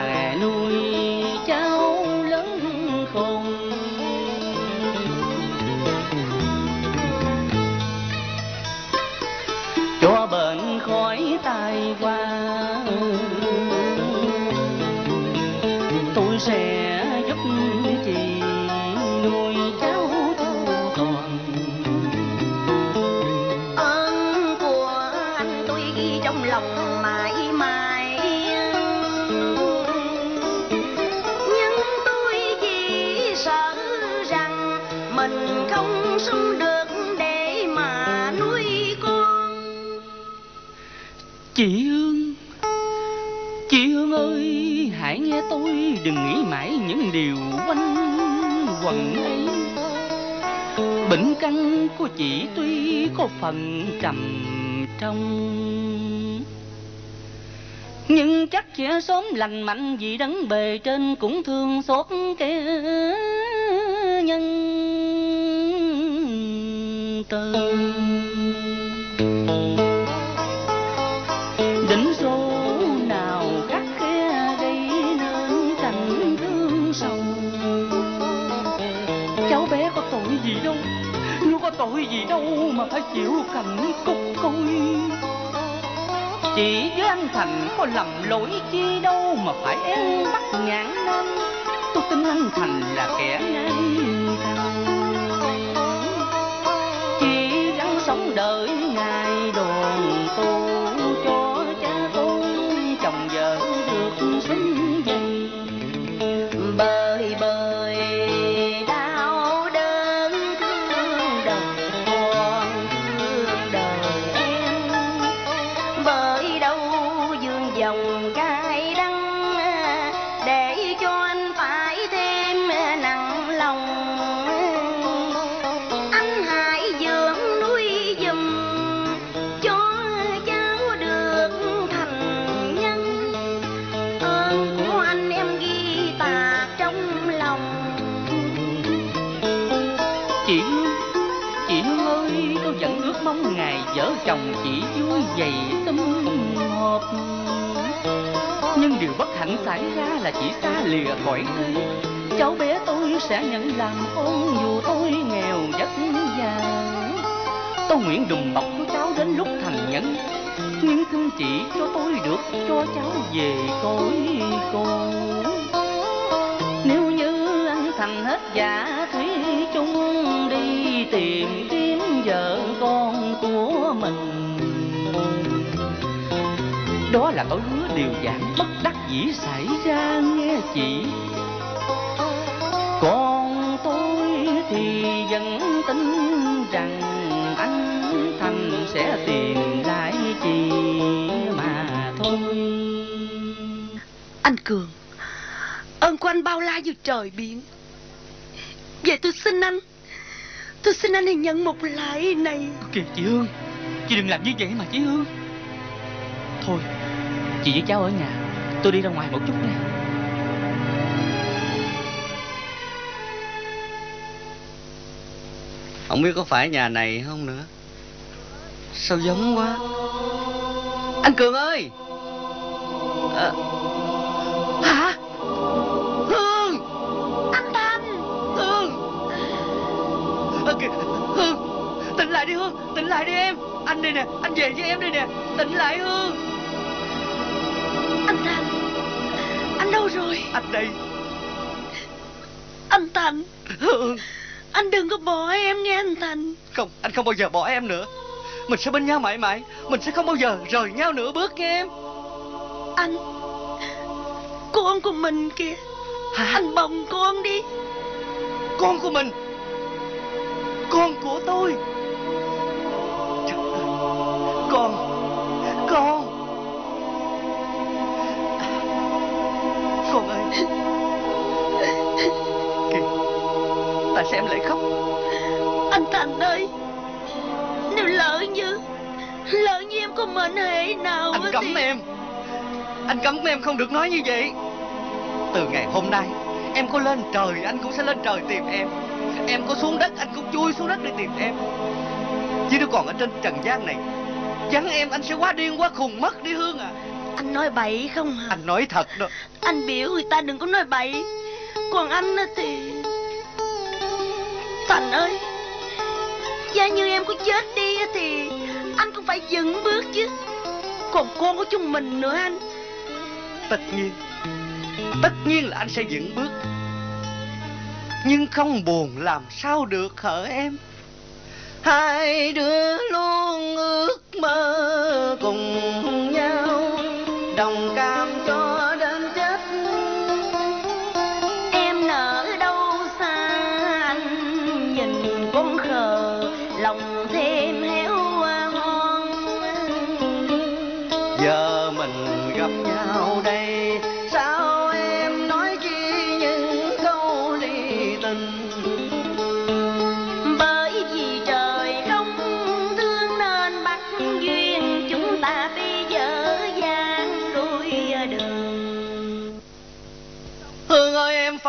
sống được để mà nuôi con. Chị Hương, chị Hương ơi, hãy nghe tôi, đừng nghĩ mãi những điều quanh quẩn ấy. Bệnh căn của chị tuy có phần trầm trong, nhưng chắc sẽ sớm lành mạnh vì đấng bề trên cũng thương xót kẻ nhân từ. Định số nào khắc khe đây nên cảnh thương sầu. Cháu bé có tội gì đâu, nó có tội gì đâu mà phải chịu cảnh cục côi. Chị với anh Thành có lầm lỗi chi đâu mà phải em bắt nhãn lên. Tôi tin anh Thành là kẻ ngang tàn, chị ráng sống đời ngày đồn tu cho cha tôi chồng vợ được xinh danh. Bơi bơi đau đớn thương đời con, thương đời em bởi đâu dương dòng cay đắng để cho anh phải thêm nặng lòng. Anh hãy dưỡng nuôi giùm cho cháu được thành nhân, ơn của anh em ghi tạc trong lòng. Chị Hương, chị Hương ơi, tôi vẫn ước mong ngày vợ chồng chị vui vầy tâm họp, nhưng điều bất hạnh xảy ra là chỉ xa lìa khỏi nơi. Cháu bé tôi sẽ nhận làm con dù tôi nghèo vất vả. Tôi nguyện đùm bọc của cháu đến lúc thành nhân, nhưng xin chị cho tôi được cho cháu về cõi cô. Nếu như anh Thành hết giả thủy chung đi tìm kiếm vợ con của mình, đó là tôi hứa điều giản bất đắc dĩ xảy ra nghe chị. Còn tôi thì vẫn tin rằng anh Thành sẽ tìm lại chị mà thôi. Anh Cường, ơn của anh bao la như trời biển. Vậy tôi xin anh, tôi xin anh hãy nhận một lạy này. Kìa chị Hương, chị đừng làm như vậy mà chị Hương. Thôi, chị với cháu ở nhà, tôi đi ra ngoài một chút nha. Không biết có phải nhà này không nữa, sao giống quá. Anh Cường ơi à... Hả? Hương! Anh Thành! Hương! À, kì... Hương! Tỉnh lại đi Hương, tỉnh lại đi em. Anh đây nè, anh về với em đây nè. Tỉnh lại Hương. Anh Thành, anh đâu rồi? Anh đây. Anh Thành, Hương, anh đừng có bỏ em nghe anh Thành. Không, anh không bao giờ bỏ em nữa. Mình sẽ bên nhau mãi mãi, mình sẽ không bao giờ rời nhau nửa bước nghe em. Anh, con của mình kìa. Hả? Anh bồng con đi. Con của mình? Con của tôi? Trời ơi, con, con. Con ơi, kìa, tại sao em lại khóc? Anh Thành ơi, nếu lỡ như, lỡ như em có mệnh hệ nào. Anh cấm thì... em, anh cấm em không được nói như vậy. Từ ngày hôm nay, em có lên trời anh cũng sẽ lên trời tìm em, em có xuống đất anh cũng chui xuống đất để tìm em. Chứ nó còn ở trên trần gian này, chẳng em anh sẽ quá điên quá khùng mất đi Hương à. Anh nói bậy không hả? Anh nói thật đó. Anh biểu người ta đừng có nói bậy. Còn anh thì... Thành ơi, giá như em có chết đi thì anh cũng phải dừng bước chứ. Còn con của chúng mình nữa anh. Tất nhiên, tất nhiên là anh sẽ dừng bước, nhưng không buồn làm sao được hở em. Hai đứa luôn ước mơ cùng nhau, đồng cam cho đến chết. Em nỡ đâu xa anh nhìn con khờ.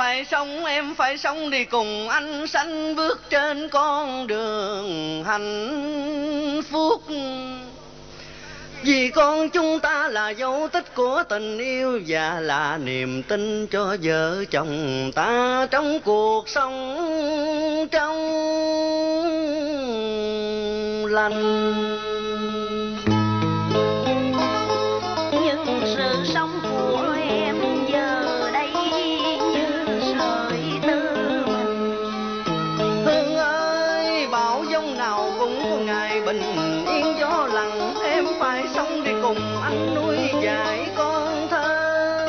phải sống, em phải sống đi cùng anh sánh bước trên con đường hạnh phúc. Vì con chúng ta là dấu tích của tình yêu và là niềm tin cho vợ chồng ta trong cuộc sống trong lành. Nhưng sự sống của em giờ đây như sợi tơ. Hương ơi, bão giông nào cũng có ngày bình yên gió lặng. Em phải sống đi cùng anh nuôi dạy con thơ.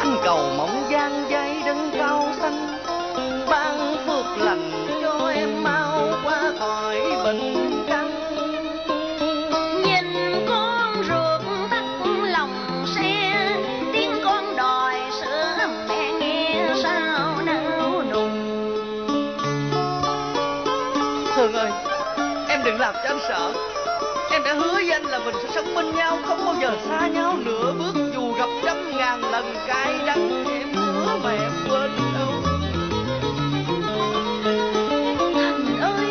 Anh cầu mộng giang dây đấng cao xanh ban phước lành cho em mau qua khỏi bệnh. Đừng làm cho anh sợ. Em đã hứa với anh là mình sẽ sống bên nhau, không bao giờ xa nhau nửa bước, dù gặp trăm ngàn lần cay đắng. Em hứa mà em quên đâu. Thành ơi,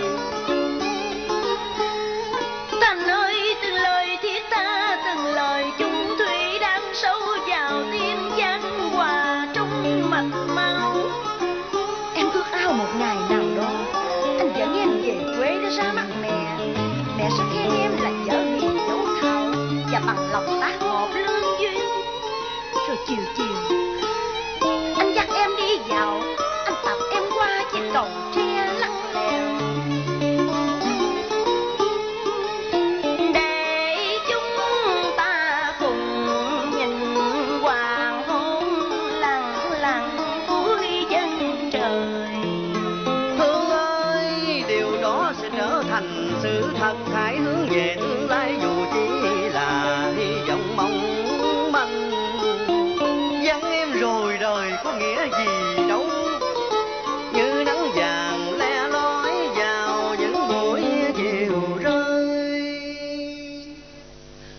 Thành ơi, từng lời thiết tha, từng lời chung thủy đang sâu vào tim gian hòa trong mạch máu. Em ước ao một ngày nào đó anh dẫn em về quê để ra mắt mẹ. Mẹ sẽ khen em là vợ hiền dấu thao và bằng lòng tá hộ lương duyên. Rồi chiều chiều anh dắt em đi dạo, anh tập em qua chiếc cầu tre lắc lèo để chúng ta cùng nhìn hoàng hôn lặng lặng cuối chân trời. Hương ơi, điều đó sẽ trở thành sự thật. Hãy hướng về tương lai dù chỉ là hy vọng mong manh. Vắng em rồi đời có nghĩa gì đâu, như nắng vàng le lói vào những buổi chiều rơi.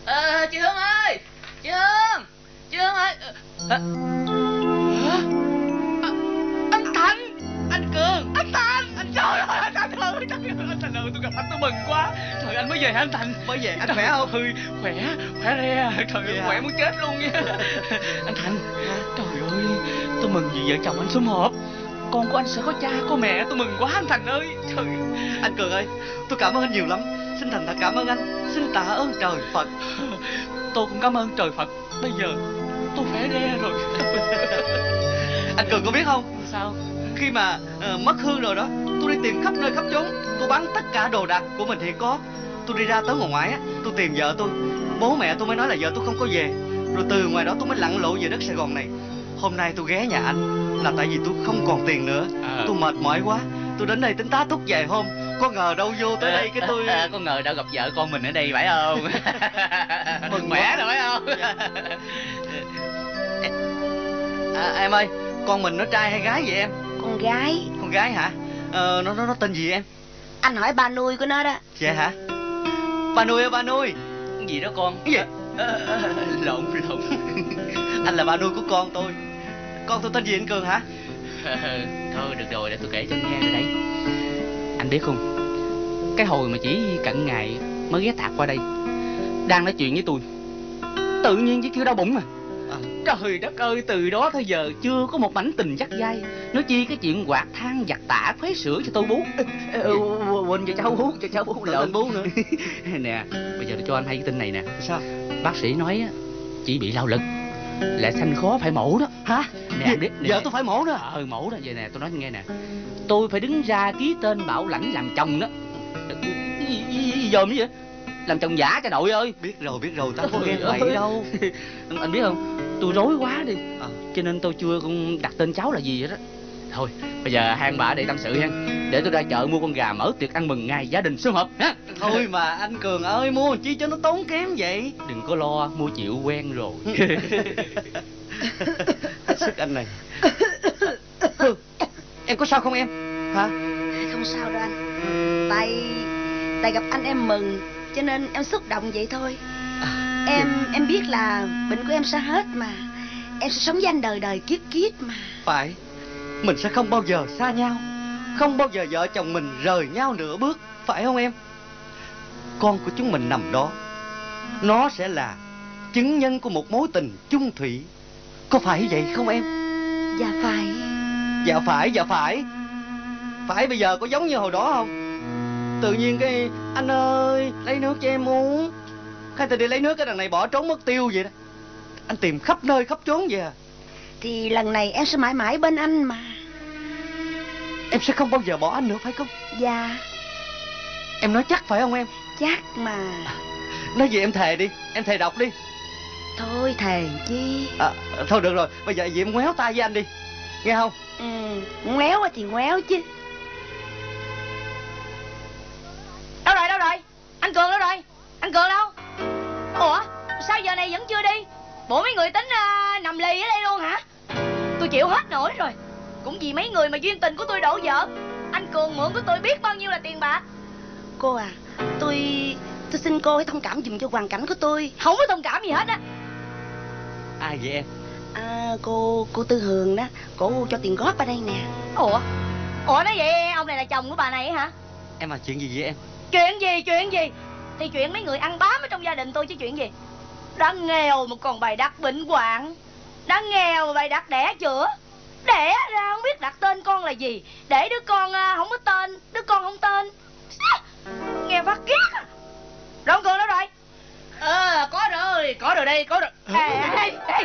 À, chị Hương ơi, chị Hương, chị Hương ơi. À, hả? À, anh Thành, anh Cường, anh Thành, anh trời ơi, anh Thành ơi, trời ơi, anh Thành ơi, tôi gặp anh tôi mừng quá. Trời, anh mới về hả anh Thành? Mới về, anh khỏe không? Ừ, khỏe, khỏe re, trời ơi, khỏe muốn chết luôn nha. Anh Thành, trời ơi, tôi mừng vì vợ chồng anh sum họp. Con của anh sẽ có cha, có mẹ, tôi mừng quá anh Thành ơi. Trời, anh Cường ơi, tôi cảm ơn anh nhiều lắm. Xin thành thật cảm ơn anh, xin tạ ơn trời Phật. Tôi cũng cảm ơn trời Phật, bây giờ tôi khỏe re rồi. Anh Cường có biết không? Sao? Khi mà uh, mất Hương rồi đó, tôi đi tìm khắp nơi khắp chốn, tôi bán tất cả đồ đạc của mình thì có. Tôi đi ra tới ngoài ngoại á, tôi tìm vợ tôi. Bố mẹ tôi mới nói là vợ tôi không có về. Rồi từ ngoài đó tôi mới lặn lộ về đất Sài Gòn này. Hôm nay tôi ghé nhà anh là tại vì tôi không còn tiền nữa. À, tôi mệt mỏi quá, tôi đến đây tính tá túc vài hôm. Có ngờ đâu vô tới à, đây cái tôi... À, có ngờ đâu gặp vợ con mình ở đây phải không? Mừng mẻ rồi phải không? Dạ. À, em ơi, con mình nó trai hay gái vậy em? Con gái. Con gái hả? Ờ, nó, nó, nó tên gì em? Anh hỏi ba nuôi của nó đó. Dạ hả? Ba nuôi ơi, ba nuôi. Cái gì đó con? Cái gì? À, à, lộn, lộn. Anh là ba nuôi của con tôi. Con tôi tên gì anh Cường hả? À, thôi được rồi, để tôi kể cho anh nghe. Ở đây anh biết không, cái hồi mà chỉ cận ngày mới ghé tạc qua đây, đang nói chuyện với tôi tự nhiên với kêu đau bụng mà. À, trời đất ơi, từ đó tới giờ chưa có một mảnh tình dắt dây, nói chi cái chuyện quạt than giặt tả phế sữa cho tôi bú. Quên cho cháu bú, cho cháu bú lợn bú nữa. Nè, bây giờ tôi cho anh hay cái tin này nè. Sao? Bác sĩ nói chỉ bị lao lực là sanh khó phải mổ đó. Hả? Nè, biết giờ tôi phải mổ đó. Ờ, mổ đó. Vậy nè, tôi nói nghe nè, tôi phải đứng ra ký tên bảo lãnh làm chồng đó. Dòm gì vậy? Làm chồng giả cho đội ơi. Biết rồi, biết rồi, tao không nghe vậy đâu. Anh biết không, tôi rối quá đi à, cho nên tôi chưa cũng đặt tên cháu là gì vậy đó. Thôi bây giờ hai ông bà để tâm sự ha, để tôi ra chợ mua con gà mở tiệc ăn mừng ngày gia đình sum họp ha. Thôi mà anh Cường ơi, mua chi cho nó tốn kém vậy? Đừng có lo, mua chịu quen rồi. Sức anh này. Hương, em có sao không em? Hả? Không sao đâu anh. Tại tại gặp anh em mừng cho nên em xúc động vậy thôi. À, em em biết là bệnh của em sẽ hết mà. Em sẽ sống với anh đời đời kiếp kiếp mà. Phải, mình sẽ không bao giờ xa nhau, không bao giờ vợ chồng mình rời nhau nửa bước, phải không em? Con của chúng mình nằm đó, nó sẽ là chứng nhân của một mối tình chung thủy. Có phải vậy không em? Dạ phải. Dạ phải, dạ phải. Phải bây giờ có giống như hồi đó không? Tự nhiên cái anh ơi lấy nước cho em uống, khai từ đi lấy nước cái đằng này bỏ trốn mất tiêu vậy đó. Anh tìm khắp nơi khắp trốn vậy à? Thì lần này em sẽ mãi mãi bên anh mà. Em sẽ không bao giờ bỏ anh nữa phải không? Dạ. Em nói chắc phải không em? Chắc mà. À, nói gì em thề đi, em thề đọc đi. Thôi thề chi. À, thôi được rồi, bây giờ vậy em ngoéo tay với anh đi, nghe không? Ừ, ngoéo thì ngoéo chứ. Đâu rồi, đâu rồi? Anh Cường đâu rồi? Anh Cường đâu? Ủa, sao giờ này vẫn chưa đi? Bộ mấy người tính uh, nằm lì ở đây luôn hả? Tôi chịu hết nổi rồi. Cũng vì mấy người mà duyên tình của tôi đổ vỡ. Anh Cường mượn của tôi biết bao nhiêu là tiền bạc. Cô à, tôi... tôi xin cô hãy thông cảm dùm cho hoàn cảnh của tôi. Không có thông cảm gì hết á. Ai vậy em? À, cô... cô Tư Hường đó. Cô cho tiền góp ở đây nè. Ủa? Ủa nói vậy ông này là chồng của bà này hả? Em à, chuyện gì vậy em? Chuyện gì, chuyện gì? Thì chuyện mấy người ăn bám ở trong gia đình tôi chứ chuyện gì. Đã nghèo mà còn bày đặt bệnh hoạn, đã nghèo mà bày đặt đẻ chữa, đẻ ra không biết đặt tên con là gì, để đứa con không có tên, đứa con không tên, nghe phát ghét. Rồi ông Cường đâu rồi? Ờ, có rồi, có rồi đây, có rồi. À, ê, ê,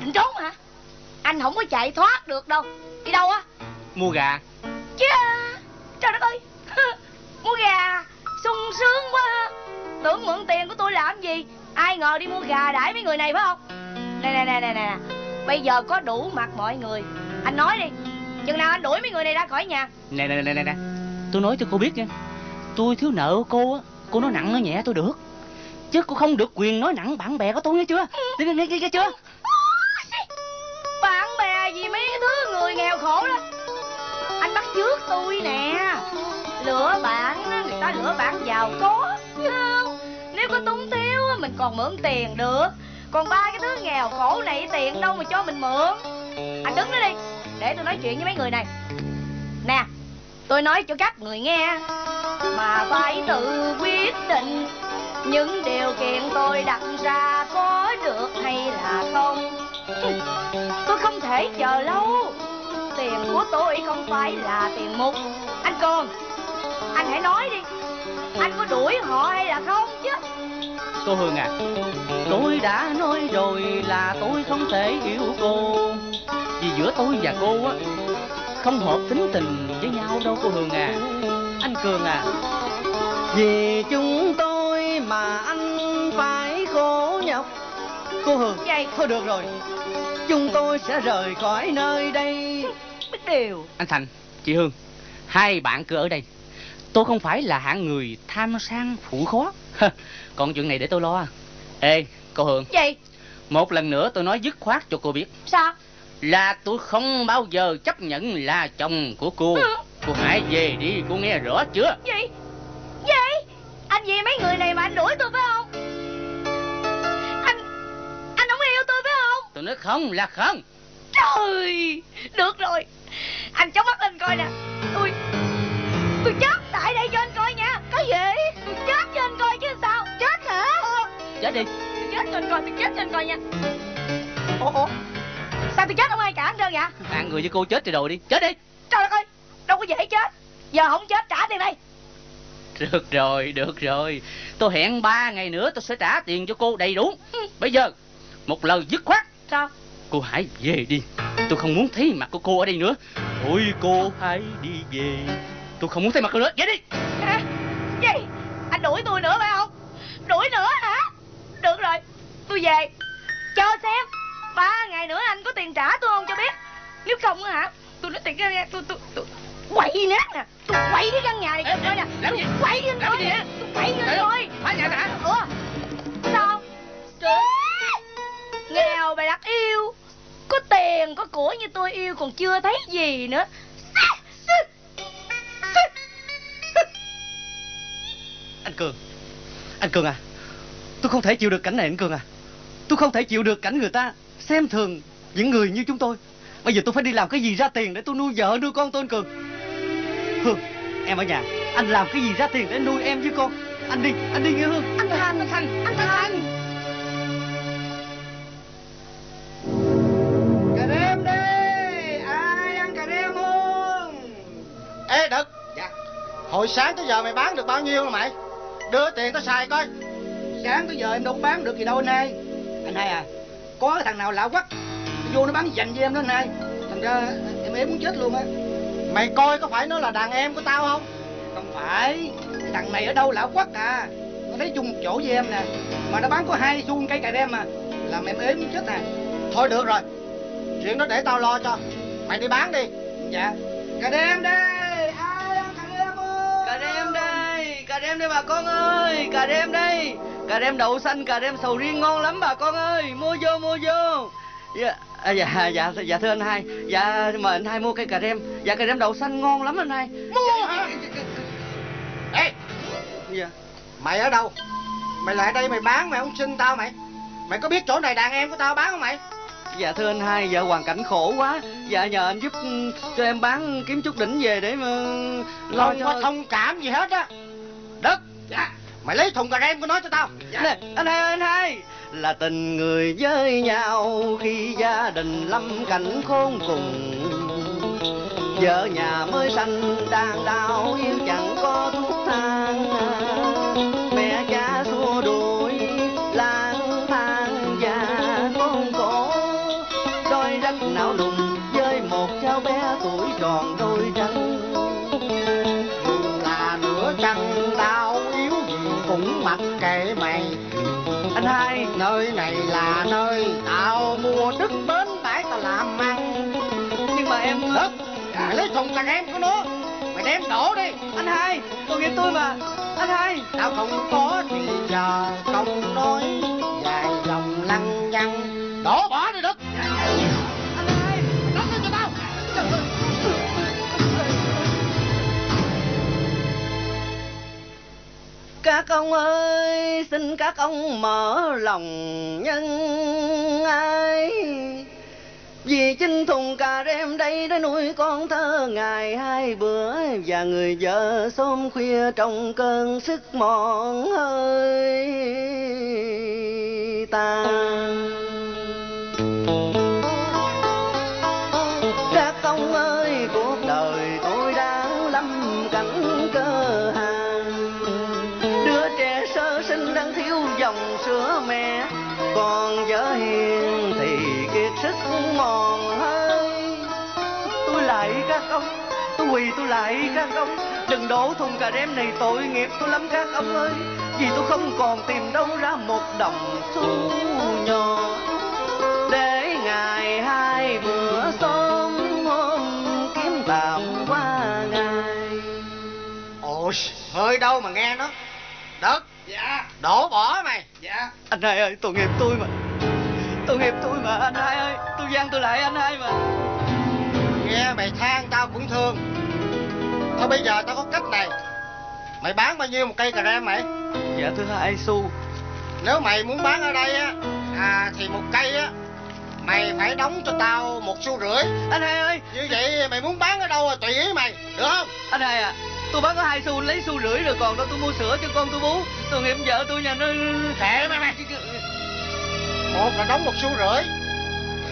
định trốn hả? Anh không có chạy thoát được đâu. Đi đâu á? Mua gà. Chứ, trời đất ơi, mua gà, sung sướng quá. Tưởng mượn tiền của tôi làm gì? Ai ngờ đi mua gà đãi mấy người này phải không? Nè nè nè nè nè, bây giờ có đủ mặt mọi người. Anh nói đi, chừng nào anh đuổi mấy người này ra khỏi nhà. Nè nè nè nè nè, tôi nói cho cô biết nha. Tôi thiếu nợ cô á, cô nói nặng nói nhẹ tôi được. Chứ cô không được quyền nói nặng bạn bè của tôi nghe chưa? Nghe nghe nghe chưa? Bạn bè gì mấy thứ người nghèo khổ đó. Anh bắt chước tôi nè. Lựa bạn, người ta lựa bạn giàu có. Nếu có túng thiếu mình còn mượn tiền được. Còn ba cái thứ nghèo khổ này tiền đâu mà cho mình mượn. Anh đứng đó đi, để tôi nói chuyện với mấy người này. Nè, tôi nói cho các người nghe, mà phải tự quyết định những điều kiện tôi đặt ra có được hay là không. Tôi không thể chờ lâu. Tiền của tôi không phải là tiền mục. Anh Cường, anh hãy nói đi, anh có đuổi họ hay là không chứ? Cô Hương à, tôi đã nói rồi là tôi không thể yêu cô. Vì giữa tôi và cô á, không hợp tính tình với nhau đâu cô Hương à. Anh Cường à, vì chúng tôi mà anh phải khổ nhọc. Cô Hương, vậy thôi được rồi, chúng tôi sẽ rời khỏi nơi đây. Biết điều. Anh Thành, chị Hương, hai bạn cứ ở đây. Tôi không phải là hạng người tham sang phụ khó. Còn chuyện này để tôi lo. Ê, cô Hường. Gì? Một lần nữa tôi nói dứt khoát cho cô biết. Sao? Là tôi không bao giờ chấp nhận là chồng của cô. Ừ. Cô hãy về đi, cô nghe rõ chưa? Gì? Gì? Anh về mấy người này mà anh đuổi tôi phải không? Anh... anh không yêu tôi phải không? Tôi nói không là không. Trời! Được rồi, anh chống mắt lên coi nè. Tôi... tôi chết tại đây cho anh coi nha. Cái gì? Tôi chết cho anh coi chứ sao? Chết hả? Ờ. Chết đi. Tôi chết cho anh coi, tôi chết cho anh coi nha. Ủa, ủa, sao tôi chết không ai cả anh trơn vậy? Bạn người với cô chết thì đồ đi. Chết đi. Trời đất ơi, đâu có dễ chết. Giờ không chết trả tiền đây. Được rồi, được rồi, tôi hẹn ba ngày nữa tôi sẽ trả tiền cho cô đầy đủ. Ừ. Bây giờ một lời dứt khoát. Sao? Cô hãy về đi. Tôi không muốn thấy mặt của cô ở đây nữa. Thôi cô hãy đi về. Tôi không muốn thấy mặt cô nữa, vậy đi. À, gì? Anh đuổi tôi nữa phải không? Đuổi nữa hả? Được rồi, tôi về. Cho xem ba ngày nữa anh có tiền trả tôi không cho biết. Nếu không hả, tôi nói tiền ra tôi tôi tôi quậy nát nè. Tôi quậy cái căn nhà này cho coi nè. Làm gì? Quậy lên coi nè. Tôi quậy lên coi. Phá nhà hả? Ủa? Sao? Trời. Nghèo bày đặt yêu. Có tiền có của như tôi yêu còn chưa thấy gì nữa. Anh Cường, anh Cường à, tôi không thể chịu được cảnh này anh Cường à. Tôi không thể chịu được cảnh người ta xem thường những người như chúng tôi. Bây giờ tôi phải đi làm cái gì ra tiền để tôi nuôi vợ nuôi con tôi. Anh Cường, Hương, em ở nhà, anh làm cái gì ra tiền để nuôi em với con. Anh đi, anh đi nghe Hương. Anh Thành, anh Thành, anh Thành. Cà đêm đi, ai ăn cà đêm không? Ê Đực. Dạ. Hồi sáng tới giờ mày bán được bao nhiêu rồi mày? Đưa tiền tao xài coi. Sáng tới giờ em đâu có bán được gì đâu anh hai. Anh hai à, có cái thằng nào lạ quắc vô nó bán dành với em đó anh hai. Thành ra em ế muốn chết luôn á. Mày coi có phải nó là đàn em của tao không? Không phải. Thằng này ở đâu lão quắc à. Nó lấy chung chỗ với em nè. Mà nó bán có hai xu cây cà đêm mà. Làm em ế muốn chết nè. Thôi được rồi, chuyện đó để tao lo cho. Mày đi bán đi. Dạ. Cà đêm đây, ai ăn cà đêm ơi. Cà đêm đây, cà đêm đây bà con ơi. Cà đêm đây. Cà đêm đậu xanh, cà đêm sầu riêng ngon lắm bà con ơi. Mua vô, mua vô. Dạ, dạ, dạ, dạ thưa anh hai. Dạ, mời anh hai mua cây cà đêm. Dạ, cà đêm đậu xanh ngon lắm anh hai. Mua hả? Ê, dạ. Mày ở đâu? Mày lại đây mày bán, mày không xin tao mày. Mày có biết chỗ này đàn em của tao bán không mày? Dạ thưa anh hai, dạ hoàn cảnh khổ quá. Dạ nhờ anh giúp cho em bán kiếm chút đỉnh về để mà lo cho... Không có thông cảm gì hết á. Đất. Dạ. Mày lấy thùng cà đêm của nó cho tao. Dạ. Nè, anh hai ơi, anh hai. Là tình người với nhau khi gia đình lâm cảnh khốn cùng. Vợ nhà mới sanh đang đau yêu chẳng có thuốc thang. Mẹ cha xua đuổi lang thang già con cổ. Đôi rách não đùng với một cháu bé tuổi tròn đôi trăng. Dù là nửa trăng đau yếu gì cũng mặc kệ mày. Anh hai, nơi này là nơi tao mua đứt bến bãi tao làm ăn. Nhưng mà em Đất. Mày lấy thùng cà đêm của nó, mày đem đổ đi. Anh hai, tội nghiệp tôi mà. Anh hai, tao không có thì giờ không nói dài dòng lăng nhăng. Đổ bỏ đi Đức. Anh hai, đổ lên cho tao. Các ông ơi, xin các ông mở lòng nhân ái. Vì chính thùng cà đêm đây đã nuôi con thơ ngày hai bữa. Và người vợ xóm khuya trong cơn sức mòn hơi tàn. Các ông ơi, cuộc đời tôi đang lâm cảnh cơ hàn. Đứa trẻ sơ sinh đang thiếu dòng sữa mẹ. Còn vợ hiền thì kiệt sức mòn hơi. Tôi lại các ông, tôi quỳ tôi lại các ông. Đừng đổ thùng cà đêm này tội nghiệp tôi lắm các ông ơi. Vì tôi không còn tìm đâu ra một đồng xu nhỏ. Để ngày hai bữa xóm hôm kiếm tạm qua ngày. Ôi, hơi đâu mà nghe nó. Đất. Dạ. Đổ bỏ mày. Dạ. Anh hai ơi, tội nghiệp tôi mà. Tội nghiệp tôi mà anh hai ơi. Tôi gian tôi lại anh hai mà. Nghe mày than tao cũng thương. Thôi bây giờ tao có cách này. Mày bán bao nhiêu một cây cà đêm mày? Dạ thưa hai xu. Nếu mày muốn bán ở đây á à, thì một cây á mày phải đóng cho tao một xu rưỡi. Anh hai ơi. Như vậy mày muốn bán ở đâu là tùy ý mày, được không? Anh hai à, tôi bán có hai xu lấy xu rưỡi rồi còn đâu tôi mua sữa cho con tôi bú. Tội nghiệp vợ tôi nhà nó khệ mày mày. Một là đóng một xu rưỡi,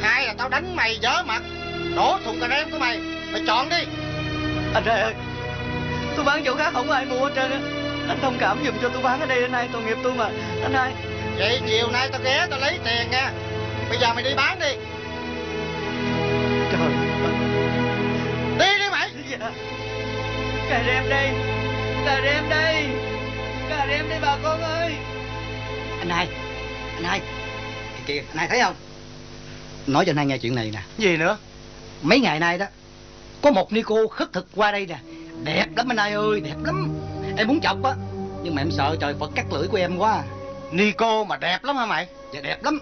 hai là tao đánh mày dở mặt. Đổ thùng cà đêm của mày, mày chọn đi. Anh hai ơi, tôi bán chỗ khác không ai mua hết trơn á. Anh thông cảm giùm cho tôi bán ở đây anh hai, tội nghiệp tôi mà. Anh hai. Vậy chiều nay tao ghé tao lấy tiền nha. Bây giờ mày đi bán đi. Trời. Đi đi mày. Dạ. Cà đêm đây, cà đêm đây, cà đêm đây bà con ơi. Anh hai, anh hai, kìa, anh hai thấy không? Nói cho anh hai nghe chuyện này nè. Gì nữa? Mấy ngày nay đó, có một ni cô khất thực qua đây nè. Đẹp lắm anh hai ơi, đẹp lắm. Em muốn chọc á, nhưng mà em sợ trời Phật cắt lưỡi của em quá. Ni cô mà đẹp lắm hả mày? Dạ đẹp lắm.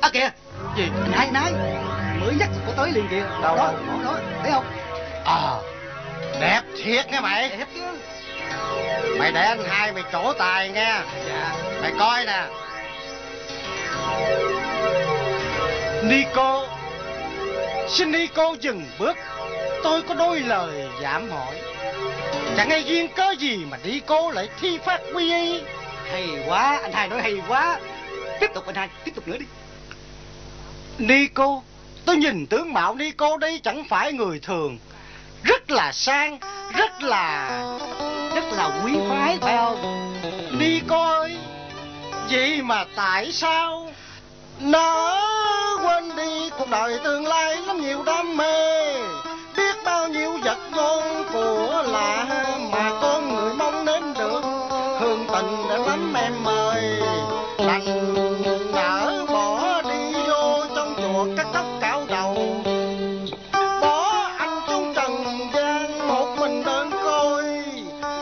Á à, kìa. Gì? Anh hai, anh hai, mới nhắc có tới liền kìa. Đâu đó, đó, đó, thấy không? À, đẹp thiệt nghe mày. Đẹp chứ. Mày để anh hai mày trổ tài nghe. Dạ. Mày coi nè. Nico, xin Nico dừng bước. Tôi có đôi lời giảm hỏi. Chẳng hay duyên cớ gì mà Nico lại thi pháp quy y. Hay quá, anh hai nói hay quá. Tiếp tục anh hai, tiếp tục nữa đi. Nico, tôi nhìn tướng mạo Nico đây chẳng phải người thường. Rất là sang, rất là... rất là quý phái phải không? Nico ơi, vậy mà tại sao nó quên đi cuộc đời tương lai lắm nhiều đam mê, biết bao nhiêu vật ngôn của lạ mà con người mong đến được hương tình đã lắm em mời, lành đỡ bỏ đi vô trong chùa cắt tóc cạo đầu, bỏ anh chung trần gian một mình đơn côi,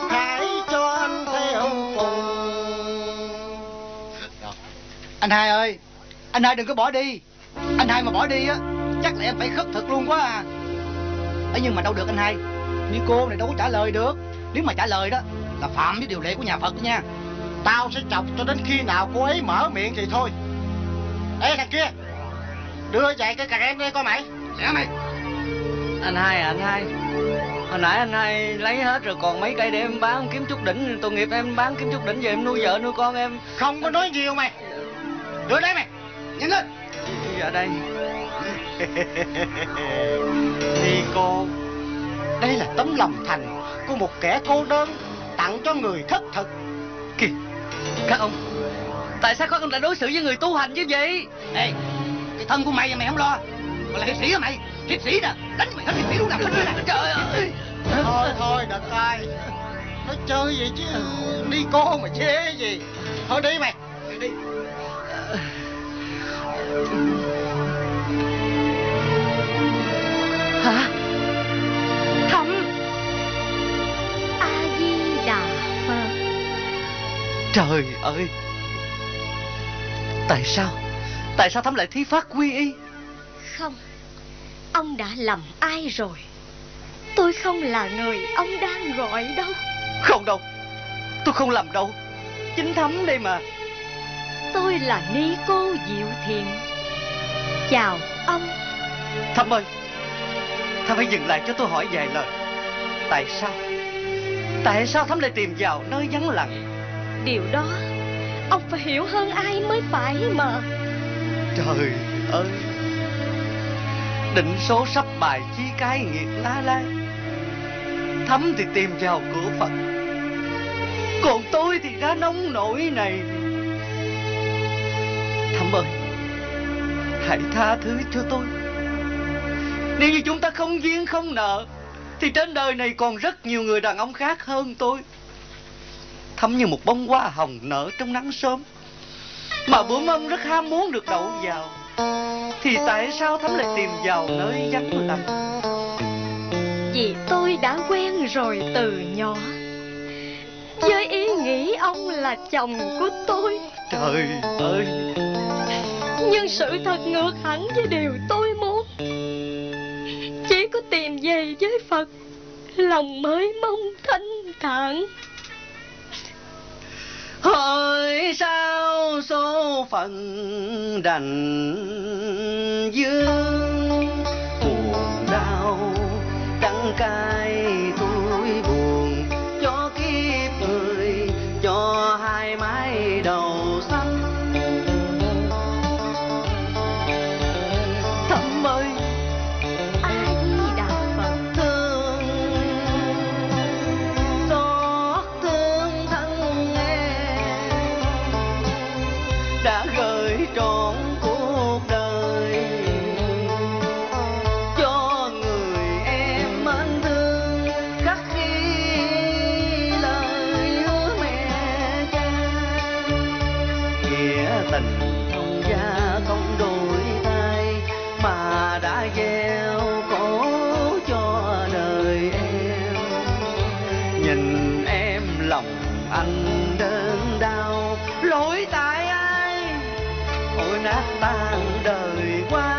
hãy cho anh theo cùng. Anh hai ơi, anh hai đừng có bỏ đi. Anh hai mà bỏ đi á chắc là em phải khất thực luôn quá à. Ấy nhưng mà đâu được anh hai, Nico này đâu có trả lời được. Nếu mà trả lời đó là phạm với điều lệ của nhà Phật nha. Tao sẽ chọc cho đến khi nào cô ấy mở miệng thì thôi. Ê thằng kia, đưa dạy cái cà rem đây coi mày. Lẹ mày. Anh hai à, anh hai, hồi nãy anh hai lấy hết rồi còn mấy cây để em bán kiếm chút đỉnh. Tội nghiệp em bán kiếm chút đỉnh về em nuôi vợ nuôi con em. Không có nói nhiều mày. Đưa đây mày, nhanh lên. Dạ đây. Nico, đây là tấm lòng thành của một kẻ cô đơn tặng cho người thất thực. Kìa, các ông, tại sao các ông lại đối xử với người tu hành như vậy? Ê, cái thân của mày mà mày không lo, còn là hiệp sĩ hả mày? Hiệp sĩ nè, đánh mày hết hiệp sĩ luôn nè. Trời ơi. Thôi thôi đợt ai, nó chơi vậy chứ Nico mà chế gì. Thôi đi mày, đi. Hả? Không. A-di-đà Phật. Trời ơi, tại sao Tại sao Thắm lại thí phát quy y? Không, ông đã lầm ai rồi. Tôi không là người ông đang gọi đâu. Không đâu, tôi không làm đâu. Chính Thắm đây mà. Tôi là Nico Diệu Thiện. Chào ông. Thắm ơi, Thắm hãy dừng lại cho tôi hỏi vài lời. Tại sao Tại sao Thắm lại tìm vào nơi vắng lặng? Điều đó ông phải hiểu hơn ai mới phải mà. Trời ơi, định số sắp bài chi cái nghiệt lá lai. Thắm thì tìm vào cửa Phật, còn tôi thì đã nông nổi này. Thắm ơi, hãy tha thứ cho tôi. Nếu như chúng ta không duyên không nợ thì trên đời này còn rất nhiều người đàn ông khác hơn tôi. Thắm như một bông hoa hồng nở trong nắng sớm, mà bướm ông rất ham muốn được đậu vào. Thì tại sao Thắm lại tìm vào nơi vắng lặng? Vì tôi đã quen rồi từ nhỏ với ý nghĩ ông là chồng của tôi. Trời ơi. Nhưng sự thật ngược hẳn với điều tôi muốn. Chỉ có tìm về với Phật, lòng mới mong thanh thản. Hỏi sao số phận đành dương, buồn đau đắng cay tôi buồn cho kiếp người, cho hai mái đầu xanh. Thắm ơi, A Di Đà Phật. Thương xót thương thân em đã gửi trọn cuộc đời cho người em mến thương, khắc ghi lời hứa mẹ cha. Nghĩa tình thông gia không đổi thay mà đã gieo cổ cho đời em. Nhìn em lòng anh đớn đau, lỗi tại ai ôi nát tan đời qua.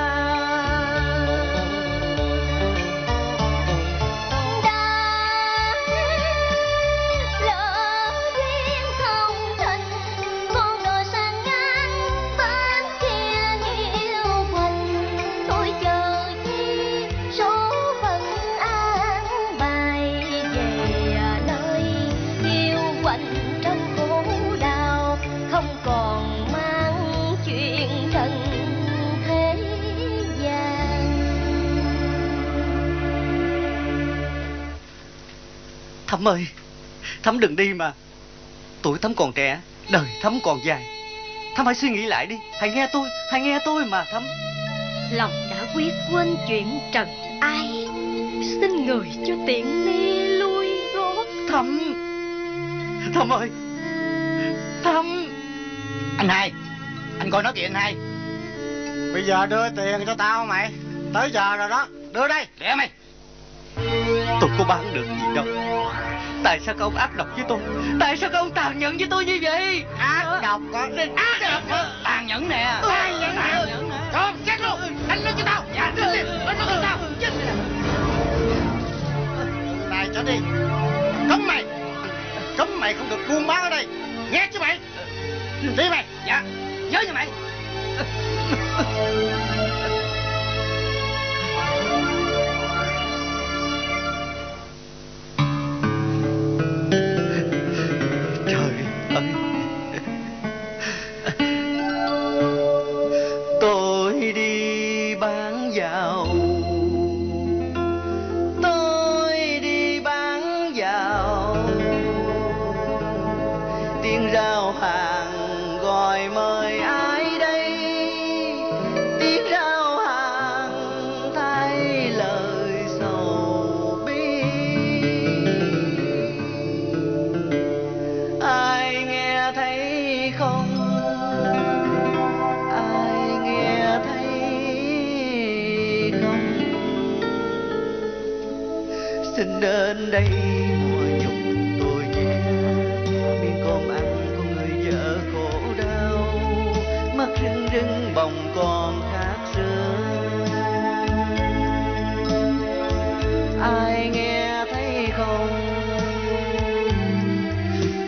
Đã lỡ duyên không thành, con đò sang ngang bên kia yêu quỳnh. Thắm ơi, Thắm đừng đi mà. Tuổi Thắm còn trẻ, đời Thắm còn dài. Thắm hãy suy nghĩ lại đi. Hãy nghe tôi, hãy nghe tôi mà Thắm. Lòng đã quyết quên chuyện trần ai, xin người cho tiện đi lui gót. Thắm, Thắm ơi, Thắm. Anh hai, anh coi nói kìa anh hai. Bây giờ đưa tiền cho tao mày. Tới giờ rồi đó, đưa đây. Để mày. Tôi có bán được gì đâu. Tại sao các ông ác độc với tôi? Tại sao các ông tàn nhẫn với tôi như vậy? Ác độc con, ác độc, tàn nhẫn nè. Tàn nhẫn nè. Thôi, chết luôn. Đánh lên cho tao. Dạ, đánh lên. Đánh lên cho tao. Chết nè. Tài trở đi. Cấm mày. Cấm mày không được buôn bán ở đây. Nghe chứ mày. Đi mày. Dạ. Nhớ cho mày. Đến đây mùa nhục tôi nhẹ, miếng cơm ăn của người vợ khổ đau, mắt rưng rưng bồng còn khác xưa. Ai nghe thấy không?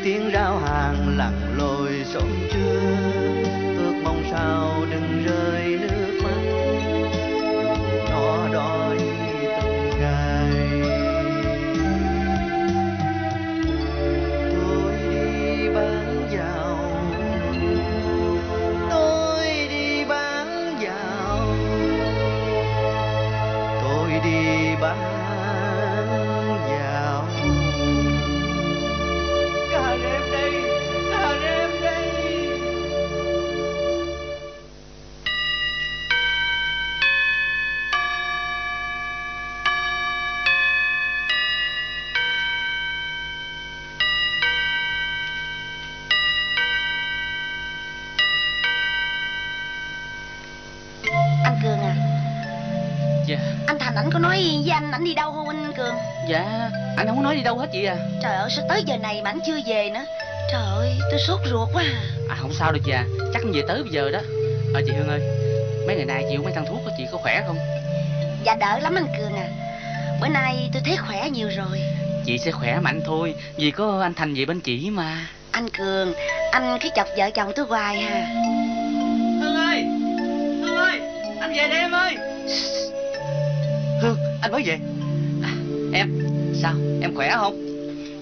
Tiếng rao hàng lặng lội sông trưa, ước mong sao đừng rơi nước. Anh đi đâu không anh Cường? Dạ, anh không nói đi đâu hết chị à. Trời ơi, sao tới giờ này mà anh chưa về nữa? Trời ơi, tôi sốt ruột quá à. À không sao đâu chị à, chắc anh về tới bây giờ đó. Ờ chị Hương ơi, mấy ngày nay chị uống mấy thang thuốc của chị có khỏe không? Dạ đỡ lắm anh Cường à. Bữa nay tôi thấy khỏe nhiều rồi. Chị sẽ khỏe mạnh thôi, vì có anh Thành về bên chị mà. Anh Cường, anh cứ chọc vợ chồng tôi hoài ha. Hương ơi, Hương ơi, anh về đây em ơi. Hương, anh mới về. À, em, sao, em khỏe không?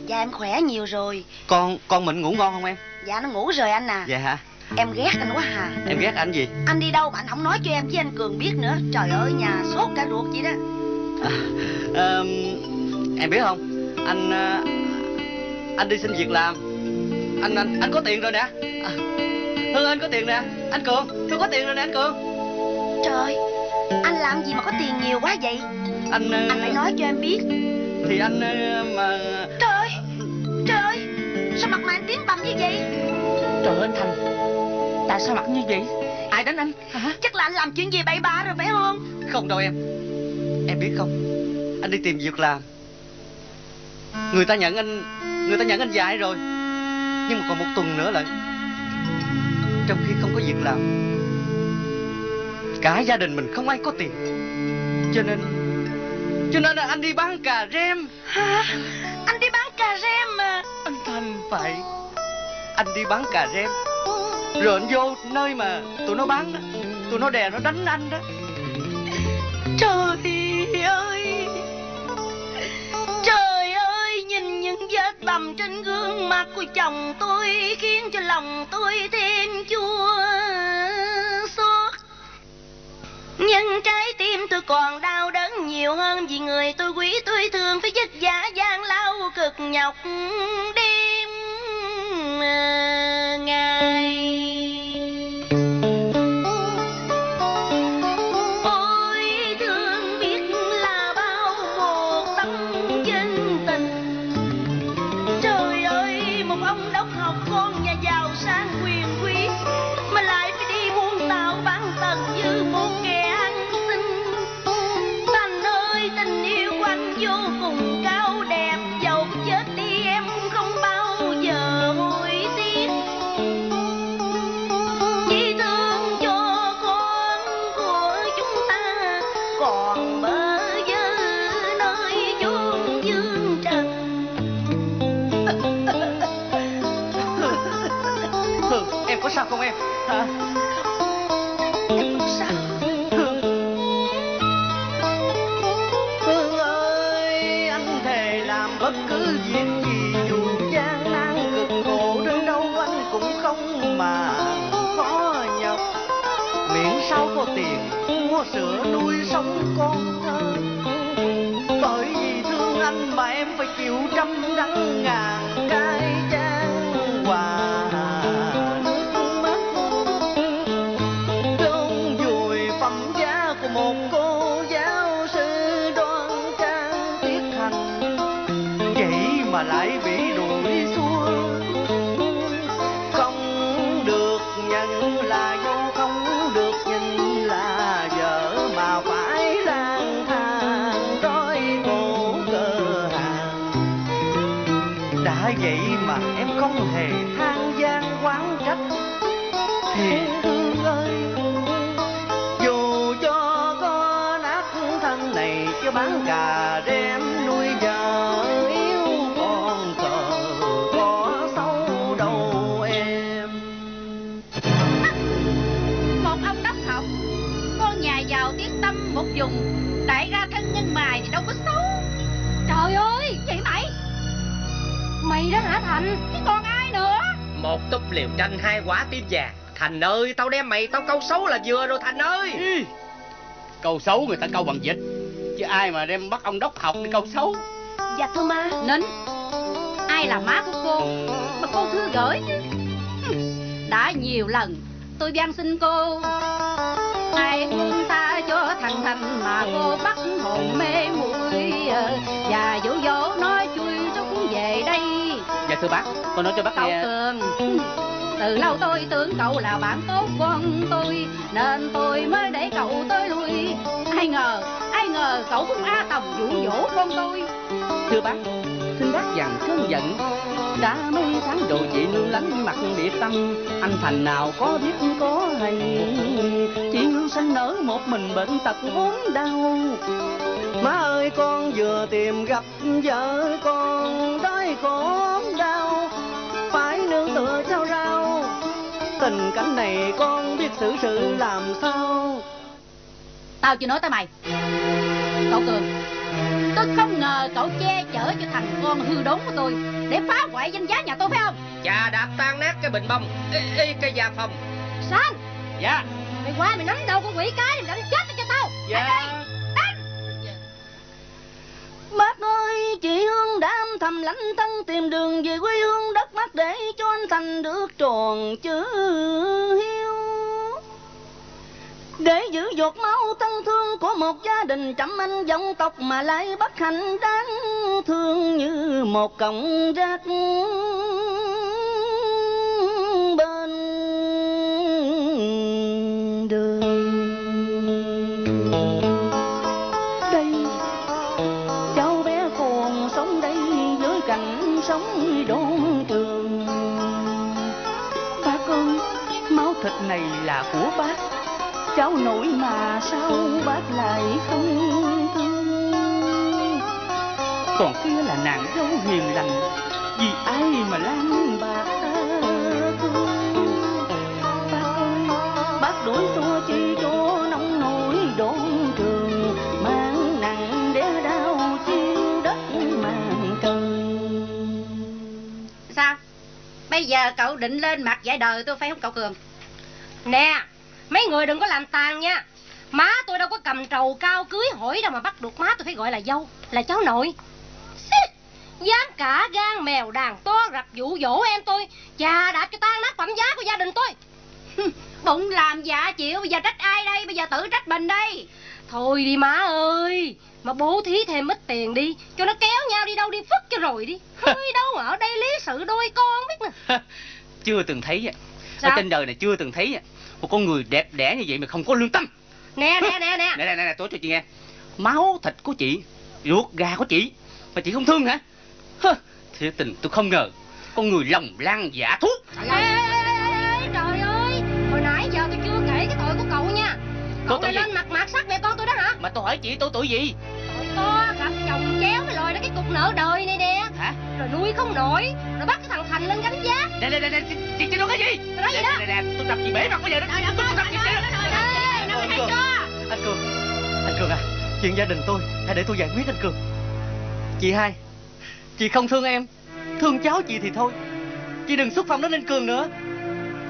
Dạ em khỏe nhiều rồi. Con, con mình ngủ ngon không em? Dạ nó ngủ rồi anh à. Dạ hả? Em ghét anh quá hà. Em ghét anh gì? Anh đi đâu mà anh không nói cho em với anh Cường biết nữa. Trời ơi, nhà sốt cả ruột vậy đó. à, à, Em biết không, anh anh đi xin việc làm. Anh anh, anh có tiền rồi nè. à, Hương, anh có tiền nè. Anh Cường, tôi có tiền rồi nè anh Cường. Trời, anh làm gì mà có tiền nhiều quá vậy? Anh... Anh phải nói cho em biết. Thì anh mà... Trời ơi! Trời ơi! Sao mặt mày anh tím bầm như vậy? Trời ơi anh Thành, tại sao mặt như vậy? Ai đánh anh? Hả? Chắc là anh làm chuyện gì bậy bạ rồi phải không? Không đâu em. Em biết không, anh đi tìm việc làm. Người ta nhận anh... Người ta nhận anh dạy rồi. Nhưng mà còn một tuần nữa lận. Trong khi không có việc làm, cả gia đình mình không ai có tiền, cho nên cho nên là anh đi bán cà rem. Hả? Anh đi bán cà rem mà anh Thành? Phải, anh đi bán cà rem rồi anh vô nơi mà tụi nó bán đó, tụi nó đè nó đánh anh đó. Trời ơi, trời ơi, nhìn những vết bầm trên gương mặt của chồng tôi khiến cho lòng tôi thêm chua. Nhưng trái tim tôi còn đau đớn nhiều hơn vì người tôi quý tôi thương phải vất vả gian lao cực. cực nhọc đêm ngày. Ôi thương biết là bao một tấm chân tình. Trời ơi, một ông đốc học con nhà giàu sang quyền quý mà lại phải đi buôn tàu bán tần như một kẻ ăn xin. Thành ơi, tình yêu của anh vô cùng sao không em hả? Sao Hương, Hương ơi, anh thề làm bất cứ việc gì dù gian nan cực khổ đến đâu anh cũng không mà khó nhọc, miễn sao có tiền mua sữa nuôi sống con thơ. Bởi vì thương anh mà em phải chịu trăm đắng ngàn cay chan hòa. Mà lại bị đuổi xuôi, không được nhận là dâu, không được nhìn là vợ mà phải lang thang đói khổ cơ hàng. Đã vậy mà em không hề than gian oán trách thì Hương ơi, dù cho có nát thân này chứ bán cà đem nuôi vợ một vùng đại ra thân nhân mày thì đâu có xấu. Trời ơi, vậy mày mày đó hả Thành? Chứ còn ai nữa? Một túp liều tranh hai quả tim vàng. Thành ơi, tao đem mày tao câu xấu là vừa rồi Thành ơi. Ừ, câu xấu người ta câu bằng vịt chứ ai mà đem bắt ông đốc học đi câu xấu. Dạ thưa ma. Nín, ai là má của cô mà cô thưa gửi chứ. Đã nhiều lần tôi van xin cô ai buông tha cho thằng Thành mà cô bắt hồn mê muội và dụ dỗ nói chui rút về đây. Dạ thưa bác, con nói cho bác nghe. Tường, từ lâu tôi tưởng cậu là bạn tốt con tôi nên tôi mới để cậu tới lui. Ai ngờ, ai ngờ cậu cũng a tòng dụ dỗ con tôi. Thưa bác, xin bác dằn cơn giận. Đã mấy tháng đồ chị nương lánh mặt địa tâm, anh Thành nào có biết có hay. Chị nương sanh nở một mình bệnh tật ốm đau. Má ơi, con vừa tìm gặp vợ con đói khổ ốm đau, phải nương tựa trao rau. Tình cảnh này con biết xử sự làm sao. Tao chưa nói tới mày. Cậu Cường, tôi không ngờ cậu che chở cho thằng con hư đốn của tôi để phá hoại danh giá nhà tôi phải không? Chà, đạp tan nát cái bình bông, ê, ê, cái già phòng. Sáng. Dạ. Mày qua mày nắm đầu con quỷ cái mày đánh chết cho tao. Dạ. Đây, đánh. Dạ. Bác ơi, chị Hương đã âm thầm lãnh thân tìm đường về quê hương đất Bắc để cho anh Thành được tròn chữ hiếu. Để giữ giọt máu thân thương của một gia đình trầm anh dòng tộc mà lại bất hạnh đáng thương như một cọng rác bên đường. Đây, cháu bé còn sống đây dưới cảnh sống đốn trường. Bác ơi, máu thịt này là của bác, cháu nổi mà sao bác lại không thương. Còn kia là nàng dâu hiền lành, vì ai mà lang bạc thương. Bác ơi, bác đuổi xua chi cho nông nổi đốn trường, mang nặng đế đau chiêu đất mang cần. Sao? Bây giờ cậu định lên mặt giải đời tôi phải không cậu Cường? Nè, mấy người đừng có làm tàn nha. Má tôi đâu có cầm trầu cao cưới hỏi đâu mà bắt được má tôi phải gọi là dâu, là cháu nội. dám cả gan mèo đàn to rập dụ dỗ em tôi, chà đạp cho tan nát phẩm giá của gia đình tôi. Bụng làm dạ chịu, bây giờ trách ai đây? Bây giờ tự trách mình đây. Thôi đi má ơi, mà bố thí thêm ít tiền đi, cho nó kéo nhau đi đâu đi phức cho rồi đi. Hơi đâu mà ở đây lý sự đôi con biết nè. Chưa từng thấy ạ, ở trên đời này chưa từng thấy một con người đẹp đẽ như vậy mà không có lương tâm. Nè nè nè nè nè nè nè, tôi cho chị nghe, máu thịt của chị, ruột gà của chị mà chị không thương hả? Thiệt tình tôi không ngờ con người lòng lan giả thú. Ê, ê, ê, ê, trời ơi, hồi nãy giờ tôi chưa kể cái tội của cậu nha. Cậu này lên mặt mạt sát mẹ con tôi đó hả? Mà tôi hỏi chị, tôi tội gì? Tội to gặp chồng chéo mới lòi ra cái cục nợ đời này nè. Hả? Rồi nuôi không nổi, rồi bắt cái thằng Thành lên gánh giá. Nè nè nè nè, chị chị nói cái gì? Tôi nói gì đó? Nè nè, tôi đập gì bể mặt bây giờ đó. Tôi đập gì bể mặt. Ê, năm anh Cường, anh Cường, anh Cường à, chuyện gia đình tôi hãy để tôi giải quyết anh Cường. Chị hai, chị không thương em, thương cháu chị thì thôi, chị đừng xúc phạm đến anh Cường nữa.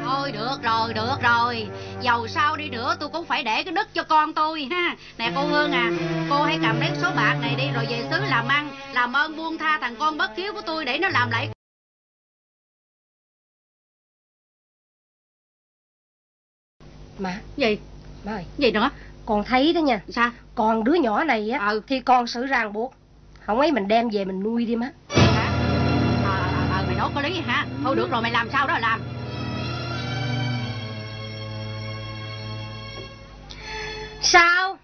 Thôi được rồi, được rồi, dầu sao đi nữa tôi cũng phải để cái đất cho con tôi ha. Nè cô Hương à, cô hãy cầm lấy số bạc này đi rồi về xứ làm ăn, làm ơn buông tha thằng con bất hiếu của tôi để nó làm lại. Má, gì? Má ơi, gì nữa? Con thấy đó nha. Sao? Còn đứa nhỏ này á, ừ. thì con sự ràng buộc, không ấy mình đem về mình nuôi đi má. Hả? Ờ, à, à, mày nói có lý hả? Thôi được rồi, mày làm sao đó làm. Sao?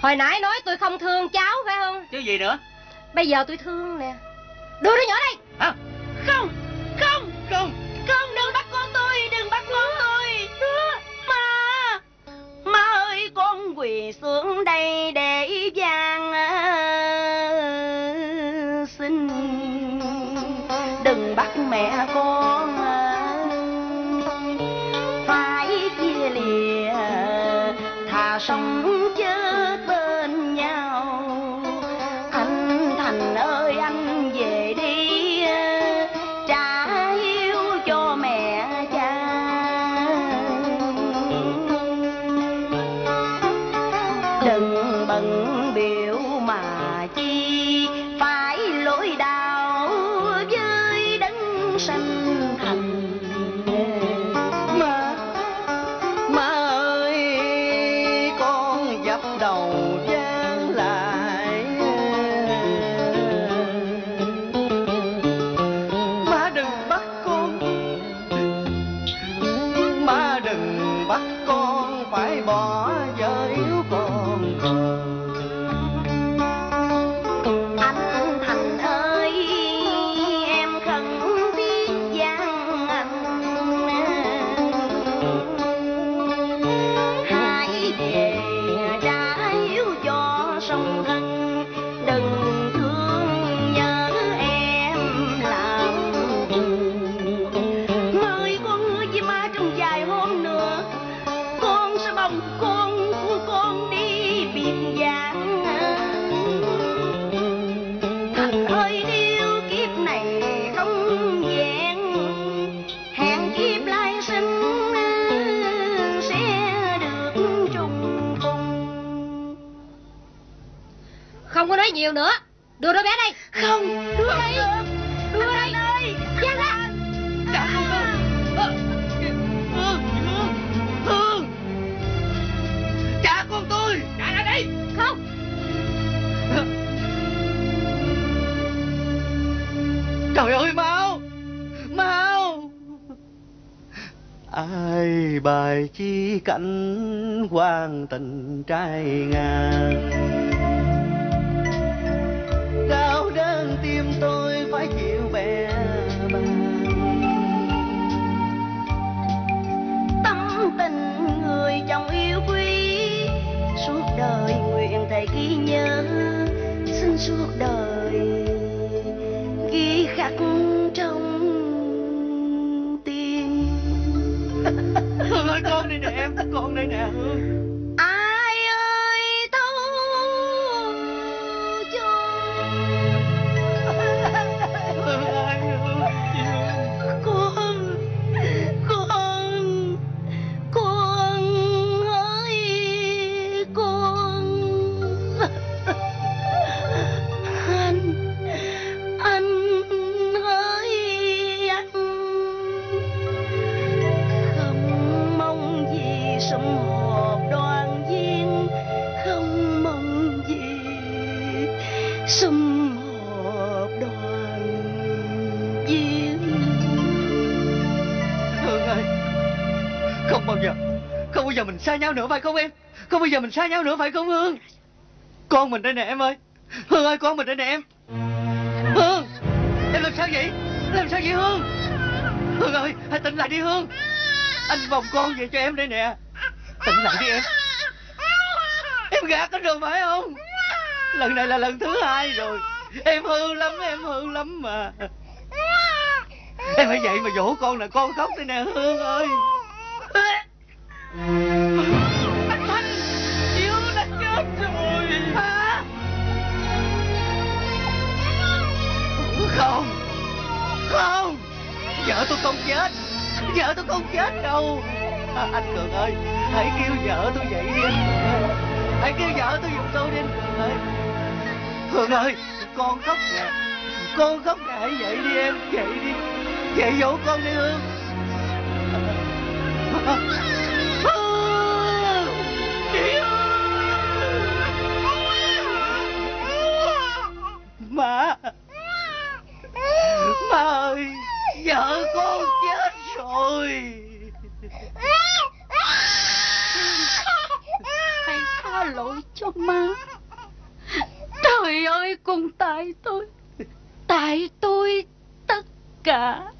Hồi nãy nói tôi không thương cháu phải không? Chứ gì nữa? Bây giờ tôi thương nè. Đưa đứa nhỏ đây. Hả? Không, không, không, không, đừng bắt con tôi, đừng bắt con tôi. Má, má ơi, con quỳ xuống đây để van xin, đừng bắt mẹ con. Sống chết bên nhau, anh Thành ơi anh về đi, trả hiếu cho mẹ cha. Đừng bận biểu mà chi phải lỗi đau với đấng sinh thành. Không có nói nhiều nữa, đưa đứa bé đây. Không, đưa đây, đưa đây, Giang ra. Hương, trả con tôi, trả ra đây. Không. Trời ơi, mau, mau. Ai bài chi cảnh quan tình trai ngang. Đau đớn tim tôi phải chịu bè bàng, tâm tình người chồng yêu quý suốt đời nguyện thề ghi nhớ, xin suốt đời ghi khắc trong tim. Hương ơi, con đây nè em, con đây nè Hương. Không bao giờ Không bao giờ mình xa nhau nữa phải không em? Không bao giờ mình xa nhau nữa phải không Hương? Con mình đây nè em ơi. Hương ơi, con mình đây nè em. Hương, em làm sao vậy? Làm sao vậy Hương? Hương ơi, hãy tỉnh lại đi Hương. Anh vòng con về cho em đây nè. Tỉnh lại đi em. Em gạt anh rồi phải không? Lần này là lần thứ hai rồi. Em hư lắm, em hư lắm mà. Em phải vậy mà dỗ con nè, con khóc đây nè Hương ơi. Anh Thanh, Hiếu đã chết rồi hả? Không, không, vợ tôi không chết, vợ tôi không chết đâu. À, anh Cường ơi, hãy kêu vợ tôi dậy đi anh Cường ơi. Hãy kêu vợ tôi giùm tôi đi anh Cường ơi. Cường ơi, con khóc nè, con khóc nè, hãy dậy đi em, dậy đi, dậy dỗ con đi Hương. Má, má ơi, vợ con chết rồi. Hãy tha lỗi cho má. Trời ơi, con tại tôi, tại tôi tất cả.